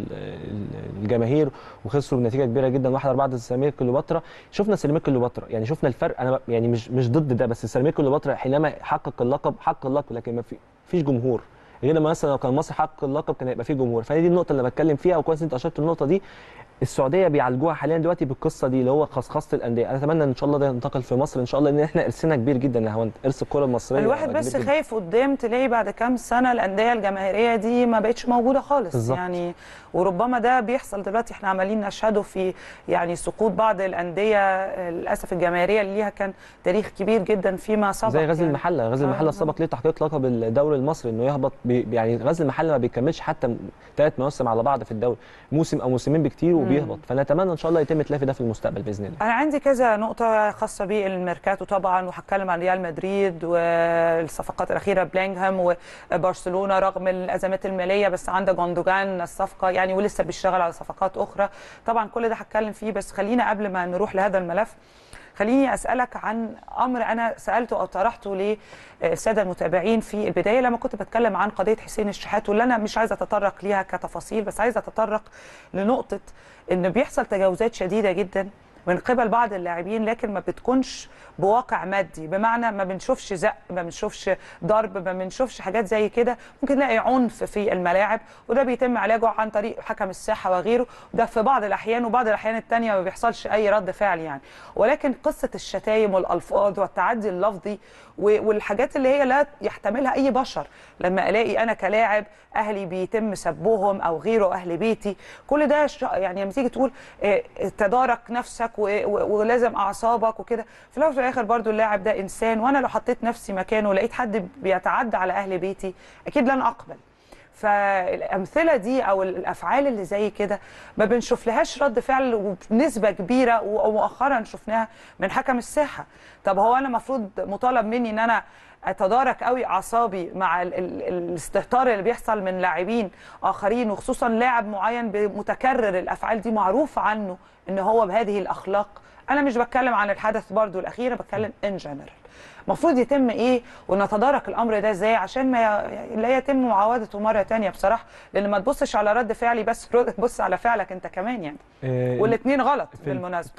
الجماهير وخسروا بنتيجه كبيره جدا 1-4 ضد سيراميكا كليوباترا. شفنا سيراميكا كليوباترا، يعني شفنا الفرق، انا يعني مش ضد ده، بس سيراميكا كليوباترا حينما حقق اللقب حقق اللقب، لكن ما فيش جمهور. غير لما مثلا لو كان مصر حقق اللقب كان هيبقى فيه جمهور. فهي دي النقطه اللي بتكلم فيها، وكويس انت اشرت النقطه دي. السعوديه بيعالجوها حاليا دلوقتي بالقصه دي اللي هو خصخصه الانديه. انا اتمنى ان شاء الله ده ينتقل في مصر ان شاء الله، لان احنا ارثنا كبير جدا يا هوند، ارث الكره المصريه. الواحد بس خايف قدام تلاقي بعد كام سنه الانديه الجماهيريه دي ما بقتش موجوده خالص بالزبط. يعني وربما ده بيحصل دلوقتي، احنا عمالين نشهده في يعني سقوط بعض الانديه للاسف الجماهيريه اللي ليها كان تاريخ كبير جدا فيما سبق، زي غزل المحله. غزل المحله سبق ليه تحقيق لقب الدوري المصري انه يهبط، يعني غزل المحله ما بيكملش حتى 3 مواسم على بعض في الدوري، موسم او موسمين بكتير وبيهبط. فانا اتمنى ان شاء الله يتم تلافي ده في المستقبل باذن الله. انا عندي كذا نقطه خاصه بالميركاتو طبعا، وهتكلم عن ريال مدريد والصفقات الاخيره بلينغهام وبرشلونه رغم الازمات الماليه، بس عندك جوندوجان الصفقه يعني، ولسه بيشتغل على صفقات اخرى طبعا، كل ده هتكلم فيه. بس خلينا قبل ما نروح لهذا الملف خليني اسالك عن امر انا سالته او طرحته للساده المتابعين في البدايه لما كنت بتكلم عن قضيه حسين الشحات، واللي انا مش عايزه اتطرق ليها كتفاصيل، بس عايزه اتطرق لنقطه ان بيحصل تجاوزات شديده جدا من قبل بعض اللاعبين، لكن ما بتكونش بواقع مادي، بمعنى ما بنشوفش زق، ما بنشوفش ضرب، ما بنشوفش حاجات زي كده. ممكن نلاقي عنف في الملاعب، وده بيتم علاجه عن طريق حكم الساحه وغيره، ده في بعض الاحيان، وبعض الاحيان الثانيه ما بيحصلش اي رد فعل يعني. ولكن قصه الشتايم والالفاظ والتعدي اللفظي والحاجات اللي هي لا يحتملها اي بشر، لما الاقي انا كلاعب اهلي بيتم سبهم او غيره، اهل بيتي، كل ده يعني لما تيجي تقول تدارك نفسك ولازم اعصابك وكده. في الاول وفي الاخر برضو اللاعب ده انسان، وانا لو حطيت نفسي مكانه لقيت حد بيتعدى على اهل بيتي اكيد لن اقبل. فالامثله دي او الافعال اللي زي كده ما بنشوف لهاش رد فعل بنسبه كبيره، ومؤخرا شفناها من حكم الساحه. طب هو انا المفروض مطالب مني ان انا اتدارك قوي اعصابي مع الاستهتار اللي بيحصل من لاعبين اخرين، وخصوصا لاعب معين متكرر الافعال دي معروف عنه ان هو بهذه الاخلاق؟ انا مش بتكلم عن الحدث برضو الاخير، انا بتكلم ان جنرال المفروض يتم ايه ونتدارك الامر ده ازاي عشان ما لا يتم معاودته مره ثانيه بصراحه. لان ما تبصش على رد فعلي بس، بص على فعلك انت كمان يعني. والاثنين غلط بالمناسبه.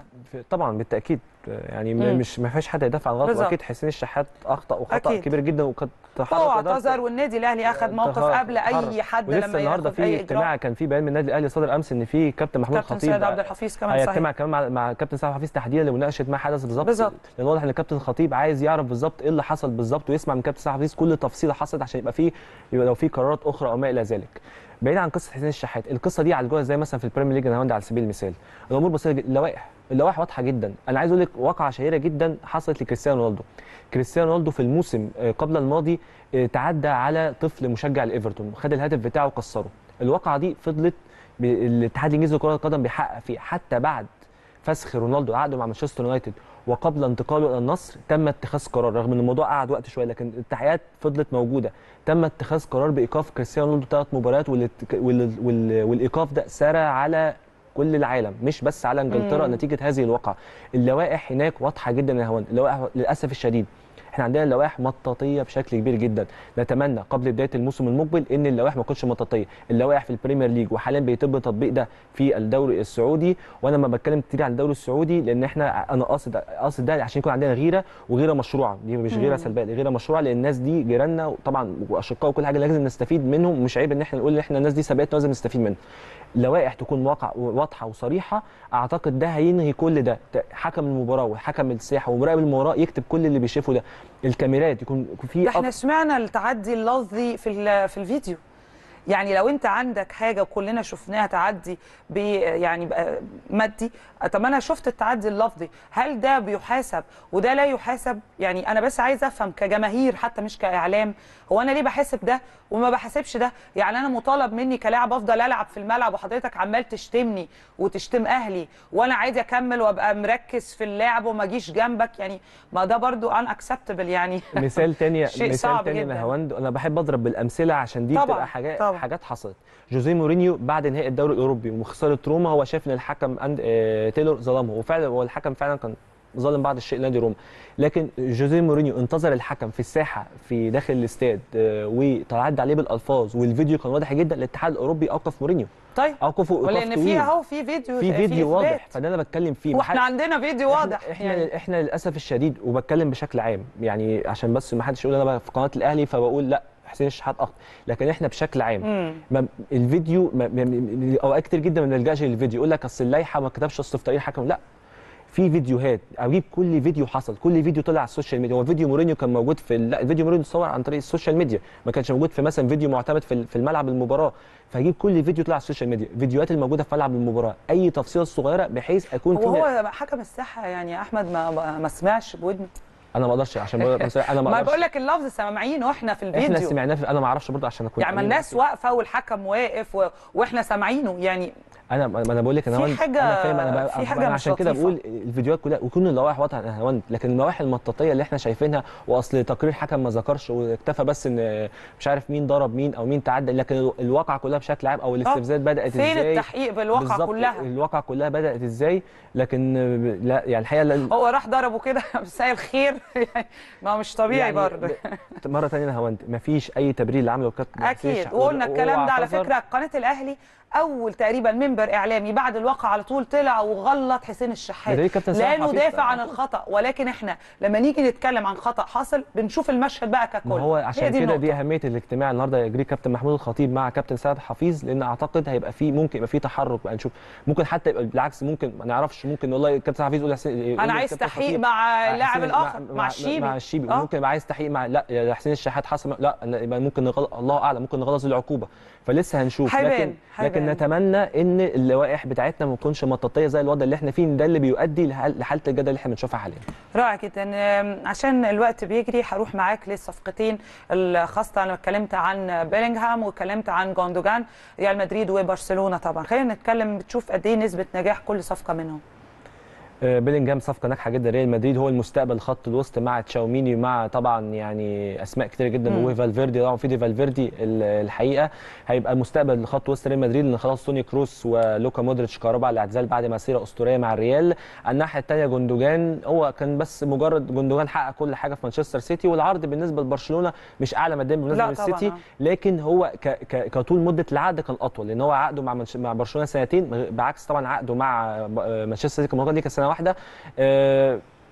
طبعا بالتاكيد يعني مش ما فيهاش حد يدافع عن غلط، واكيد حسين الشحات اخطا وخطا أكيد كبير جدا، وقد هو اعتذر والنادي الاهلي اخذ موقف قبل اي حد. لما ياخد النهارده في اجتماع كان في بيان من النادي الاهلي صدر امس ان في كابتن محمود خطيب كابتن سيد عبد الحفيظ كمان صحيح اجتماع كمان مع كابتن سيد عبد الحفيظ تحديدا لمناقشه ما حدث بالظبط، لان واضح ان كابتن خطيب عايز يعرف بالظبط ايه اللي حصل بالظبط ويسمع من كابتن سيد عبد الحفيظ كل تفصيله حصلت عشان يبقى لو في قرارات اخرى او ما الى ذلك. بعيد عن قصه حسين الشحات، القصه دي عالجوها زي مثلا في البريمير ليج الهولندي على سبيل المثال. الامور بسيطه، اللوائح واضحه جدا. انا عايز اقول لك واقعه شهيره جدا حصلت لكريستيانو رونالدو. كريستيانو رونالدو في الموسم قبل الماضي تعدى على طفل مشجع لايفرتون، خد الهدف بتاعه وكسره. الواقعه دي فضلت الاتحاد الانجليزي لكره القدم بيحقق فيه حتى بعد فسخ رونالدو عقده مع مانشستر يونايتد وقبل انتقاله الى النصر. تم اتخاذ قرار رغم ان الموضوع قعد وقت شويه، لكن التحقيقات فضلت موجوده. تم اتخاذ قرار بايقاف كريستيانو رونالدو 3 مباريات، والايقاف ده سرى على كل العالم مش بس على انجلترا نتيجه هذه الواقعه. اللوائح هناك واضحه جدا يا هوان. اللوائح للاسف الشديد احنا عندنا لوائح مطاطيه بشكل كبير جدا. نتمنى قبل بدايه الموسم المقبل ان اللوائح ما تكونش مطاطيه. اللوائح في البريمير ليج وحاليا بيتم تطبيق ده في الدوري السعودي، وانا ما بتكلم كتير عن الدوري السعودي لان انا قاصد ده عشان يكون عندنا غيره، وغيره مشروعه. دي مش غيره سلبيه، غيره مشروعه، لان الناس دي جيراننا طبعا واشقاء وكل حاجه، لازم نستفيد منهم. مش عيب ان احنا نقول ان احنا الناس دي سبقتنا لازم نستفيد منهم. لوائح تكون واضحه وصريحه، اعتقد ده هينهي كل ده. حكم المباراه وحكم الساحه ومراقب المباراه يكتب كل اللي بيشوفه ده. الكاميرات يكون في احنا سمعنا التعدي اللفظي في الفيديو. يعني لو انت عندك حاجه وكلنا شفناها تعدي يعني مادي، طب انا شفت التعدي اللفظي، هل ده بيحاسب وده لا يحاسب؟ يعني انا بس عايز افهم كجماهير حتى مش كاعلام، هو انا ليه بحاسب ده وما بحاسبش ده؟ يعني انا مطالب مني كلاعب افضل العب في الملعب وحضرتك عمال تشتمني وتشتم اهلي، وانا عايز اكمل وابقى مركز في اللعب وما اجيش جنبك؟ يعني ما ده برضو ان اكسبتبل يعني. مثال تاني شيء صعب جدا يا هوند. انا بحب اضرب بالامثله عشان دي بتبقى حاجات حصلت. جوزيه مورينيو بعد نهائي الدوري الاوروبي وخساره روما هو شاف ان الحكم تيلور ظلمه، وفعلا هو الحكم فعلا كان ظالم بعض الشيء نادي روما، لكن جوزيه مورينيو انتظر الحكم في الساحه في داخل الاستاد وتعدى عليه بالالفاظ، والفيديو كان واضح جدا. الاتحاد الاوروبي اوقف مورينيو. طيب اوقفه ولان في اهو في فيديو واضح. فده انا بتكلم فيه، واحنا عندنا فيديو واضح. احنا للاسف الشديد، وبتكلم بشكل عام يعني عشان بس ما حدش يقول انا بقى في قناه الاهلي فبقول لا حسين الشحات اخطا، لكن احنا بشكل عام الفيديو اوقات كتير جدا ما بنلجاش للفيديو. يقول لك اصل اللائحه ما كتبش اصل في تقرير حكم، لا، في فيديوهات. اجيب كل فيديو حصل، كل فيديو طلع على السوشيال ميديا. هو فيديو مورينيو كان موجود لا، فيديو مورينيو اتصور عن طريق السوشيال ميديا، ما كانش موجود في مثلا فيديو معتمد في الملعب المباراه. فهجيب كل فيديو طلع على السوشيال ميديا، فيديوهات الموجوده في ملعب المباراه، اي تفصيله صغيره بحيث اكون فيها. وهو حكم الساحه يعني احمد ما سمعش بودنه. انا ما اقدرش عشان انا ما بقول لك اللفظ سامعينه احنا في الفيديو، احنا سمعناه. انا ما اعرفش برضه عشان اكون يعني الناس واقفه والحكم واقف واحنا سامعينه. يعني انا بقول لك انا فاهم، انا عشان كده بقول الفيديوهات كلها وكل اللوائح واضحه يا هوند. لكن اللوائح المطاطيه اللي احنا شايفينها واصل تقرير حكم ما ذكرش واكتفى بس ان مش عارف مين ضرب مين او مين تعدى، لكن الواقعه كلها بشكل عام او الاستفزازات بدات ازاي، فين التحقيق بالواقعه كلها، الواقعه كلها بدات ازاي. لكن لا يعني الحقيقه هو راح ضربه كده مساء الخير يعني ما هو مش طبيعي يعني برضه. مره ثانيه يا هوند، ما فيش اي تبرير اللي عمله الكابتن. اكيد وقلنا الكلام ده على فكره. قناه الاهلي اول تقريبا منبر اعلامي بعد الواقعه على طول طلع وغلط حسين الشحات، لا ندافع عن الخطا، ولكن احنا لما نيجي نتكلم عن خطا حصل بنشوف المشهد بقى ككل. هو عشان كده دي اهميه الاجتماع النهارده يجري كابتن محمود الخطيب مع كابتن سيد حفيظ، لان اعتقد هيبقى فيه ممكن يبقى فيه تحرك بقى. نشوف ممكن حتى يبقى بالعكس، ممكن ما نعرفش، ممكن والله كابتن سيد حفيظ يقول حسين انا عايز تحقيق مع اللاعب الاخر مع الشيبي ممكن يبقى عايز تحقيق مع لا حسين الشحات حصل، لا يبقى ممكن الله اعلم ممكن نغلظ العقوبه. فلسه هنشوف، لكن نتمنى ان اللوائح بتاعتنا ما تكونش مطاطيه زي الوضع اللي احنا فيه ده، اللي بيؤدي لحاله الجدل اللي احنا بنشوفها حاليا. رائع جدا. عشان الوقت بيجري هروح معاك للصفقتين الخاصه. انا اتكلمت عن بيلينغهام واتكلمت عن جوندوجان، ريال مدريد وبرشلونه. طبعا خلينا نتكلم، بتشوف قد ايه نسبه نجاح كل صفقه منهم؟ بيلينغهام صفقه ناجحه جدا، ريال مدريد هو المستقبل خط الوسط مع تشاوميني ومع طبعا يعني اسماء كتير جدا، وفالفيردي طبعا في دي فالفيردي الحقيقه هيبقى مستقبل خط وسط ريال مدريد، لان خلاص توني كروس ولوكا مودريتش قربوا على الاعتزال بعد مسيره اسطوريه مع الريال. الناحيه الثانيه جوندوجان، هو كان بس مجرد جوندوجان حقق كل حاجه في مانشستر سيتي، والعرض بالنسبه لبرشلونه مش اعلى ماديا بالنسبه للسيتي، لكن هو كطول مده العقد كان اطول، لان هو عقده مع برشلونه سنتين بعكس طبعا عقده مع مانشستر سيتي كان سنه واحده.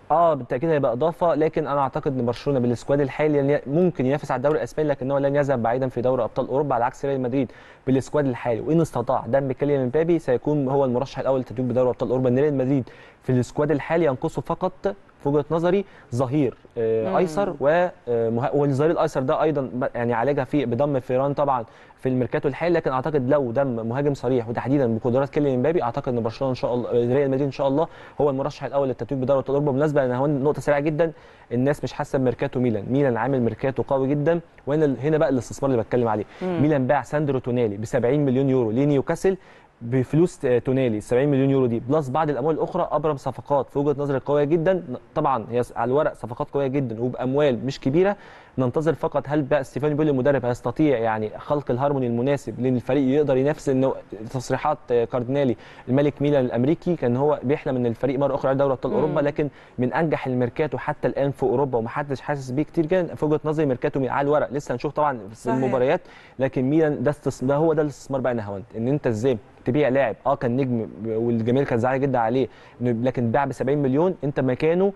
بالتاكيد هيبقى اضافه، لكن انا اعتقد ان برشلونه بالسكواد الحالي ممكن ينافس على الدوري الاسباني، لكن هو لن يذهب بعيدا في دوري ابطال اوروبا، على عكس ريال مدريد بالسكواد الحالي. وان استطاع دم كيليان امبابي سيكون هو المرشح الاول للتتويج بدوري ابطال اوروبا. ان ريال مدريد في السكواد الحالي ينقصه فقط في وجهه نظري ظهير ايسر، والظهير الايسر ده ايضا يعني عالجها في بضم فيران طبعا في الميركاتو الحالي، لكن اعتقد لو دم مهاجم صريح وتحديدا بقدرات كيليان امبابي، اعتقد ان برشلونه ان شاء الله ريال مدريد ان شاء الله هو المرشح الاول للتتويج بدوري ابطال اوروبا. بالنسبه لان هو نقطه سريعه جدا، الناس مش حاسه بميركاتو ميلان عامل ميركاتو قوي جدا، هنا بقى الاستثمار اللي بتكلم عليه. ميلان باع ساندرو تونالي ب 70 مليون يورو لنيوكاسل بفلوس تونالي 70 مليون يورو دي بلس بعض الاموال الاخرى، ابرم صفقات في وجهه نظري قويه جدا. طبعا هي على الورق صفقات قويه جدا وباموال مش كبيره. ننتظر فقط هل بقى ستيفاني بيولي المدرب هيستطيع يعني خلق الهارموني المناسب لان الفريق يقدر ينافس. انه تصريحات كاردينالي الملك ميلان الامريكي كان هو بيحلم ان الفريق مره اخرى على دوري ابطال اوروبا، لكن من انجح الميركاتو حتى الان في اوروبا ومحدش حاسس بيه كتير جدا في وجهه نظري. ميركاتو على الورق لسه هنشوف طبعا المباريات، لكن ميلان ده هو ده الاستثمار بقى نهاوند، ان انت ازاي تبيع لاعب كان نجم والجماهير كانت زعلانه جدا عليه، لكن باع ب 70 مليون انت مكانه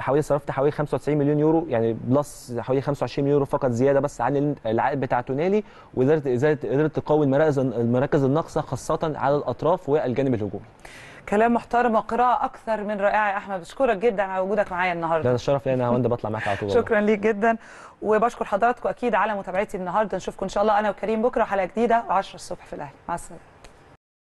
حوالي صرفت حوالي 95 مليون يورو، يعني بلس حوالي 25 مليون يورو فقط زياده بس عن العائد بتاع تونالي. قدرت تقوي المراكز الناقصه خاصه على الاطراف والجانب الهجومي. كلام محترم وقراءه اكثر من رائعه يا احمد، بشكرك جدا على وجودك معايا النهارده. ده الشرف ليا انا، بطلع معاك على طول. شكرا ليك جدا، وبشكر حضراتكم اكيد على متابعتي النهارده. نشوفكم ان شاء الله انا وكريم بكره حلقه جديده 10 الصبح في الاهلي. مع السلامه.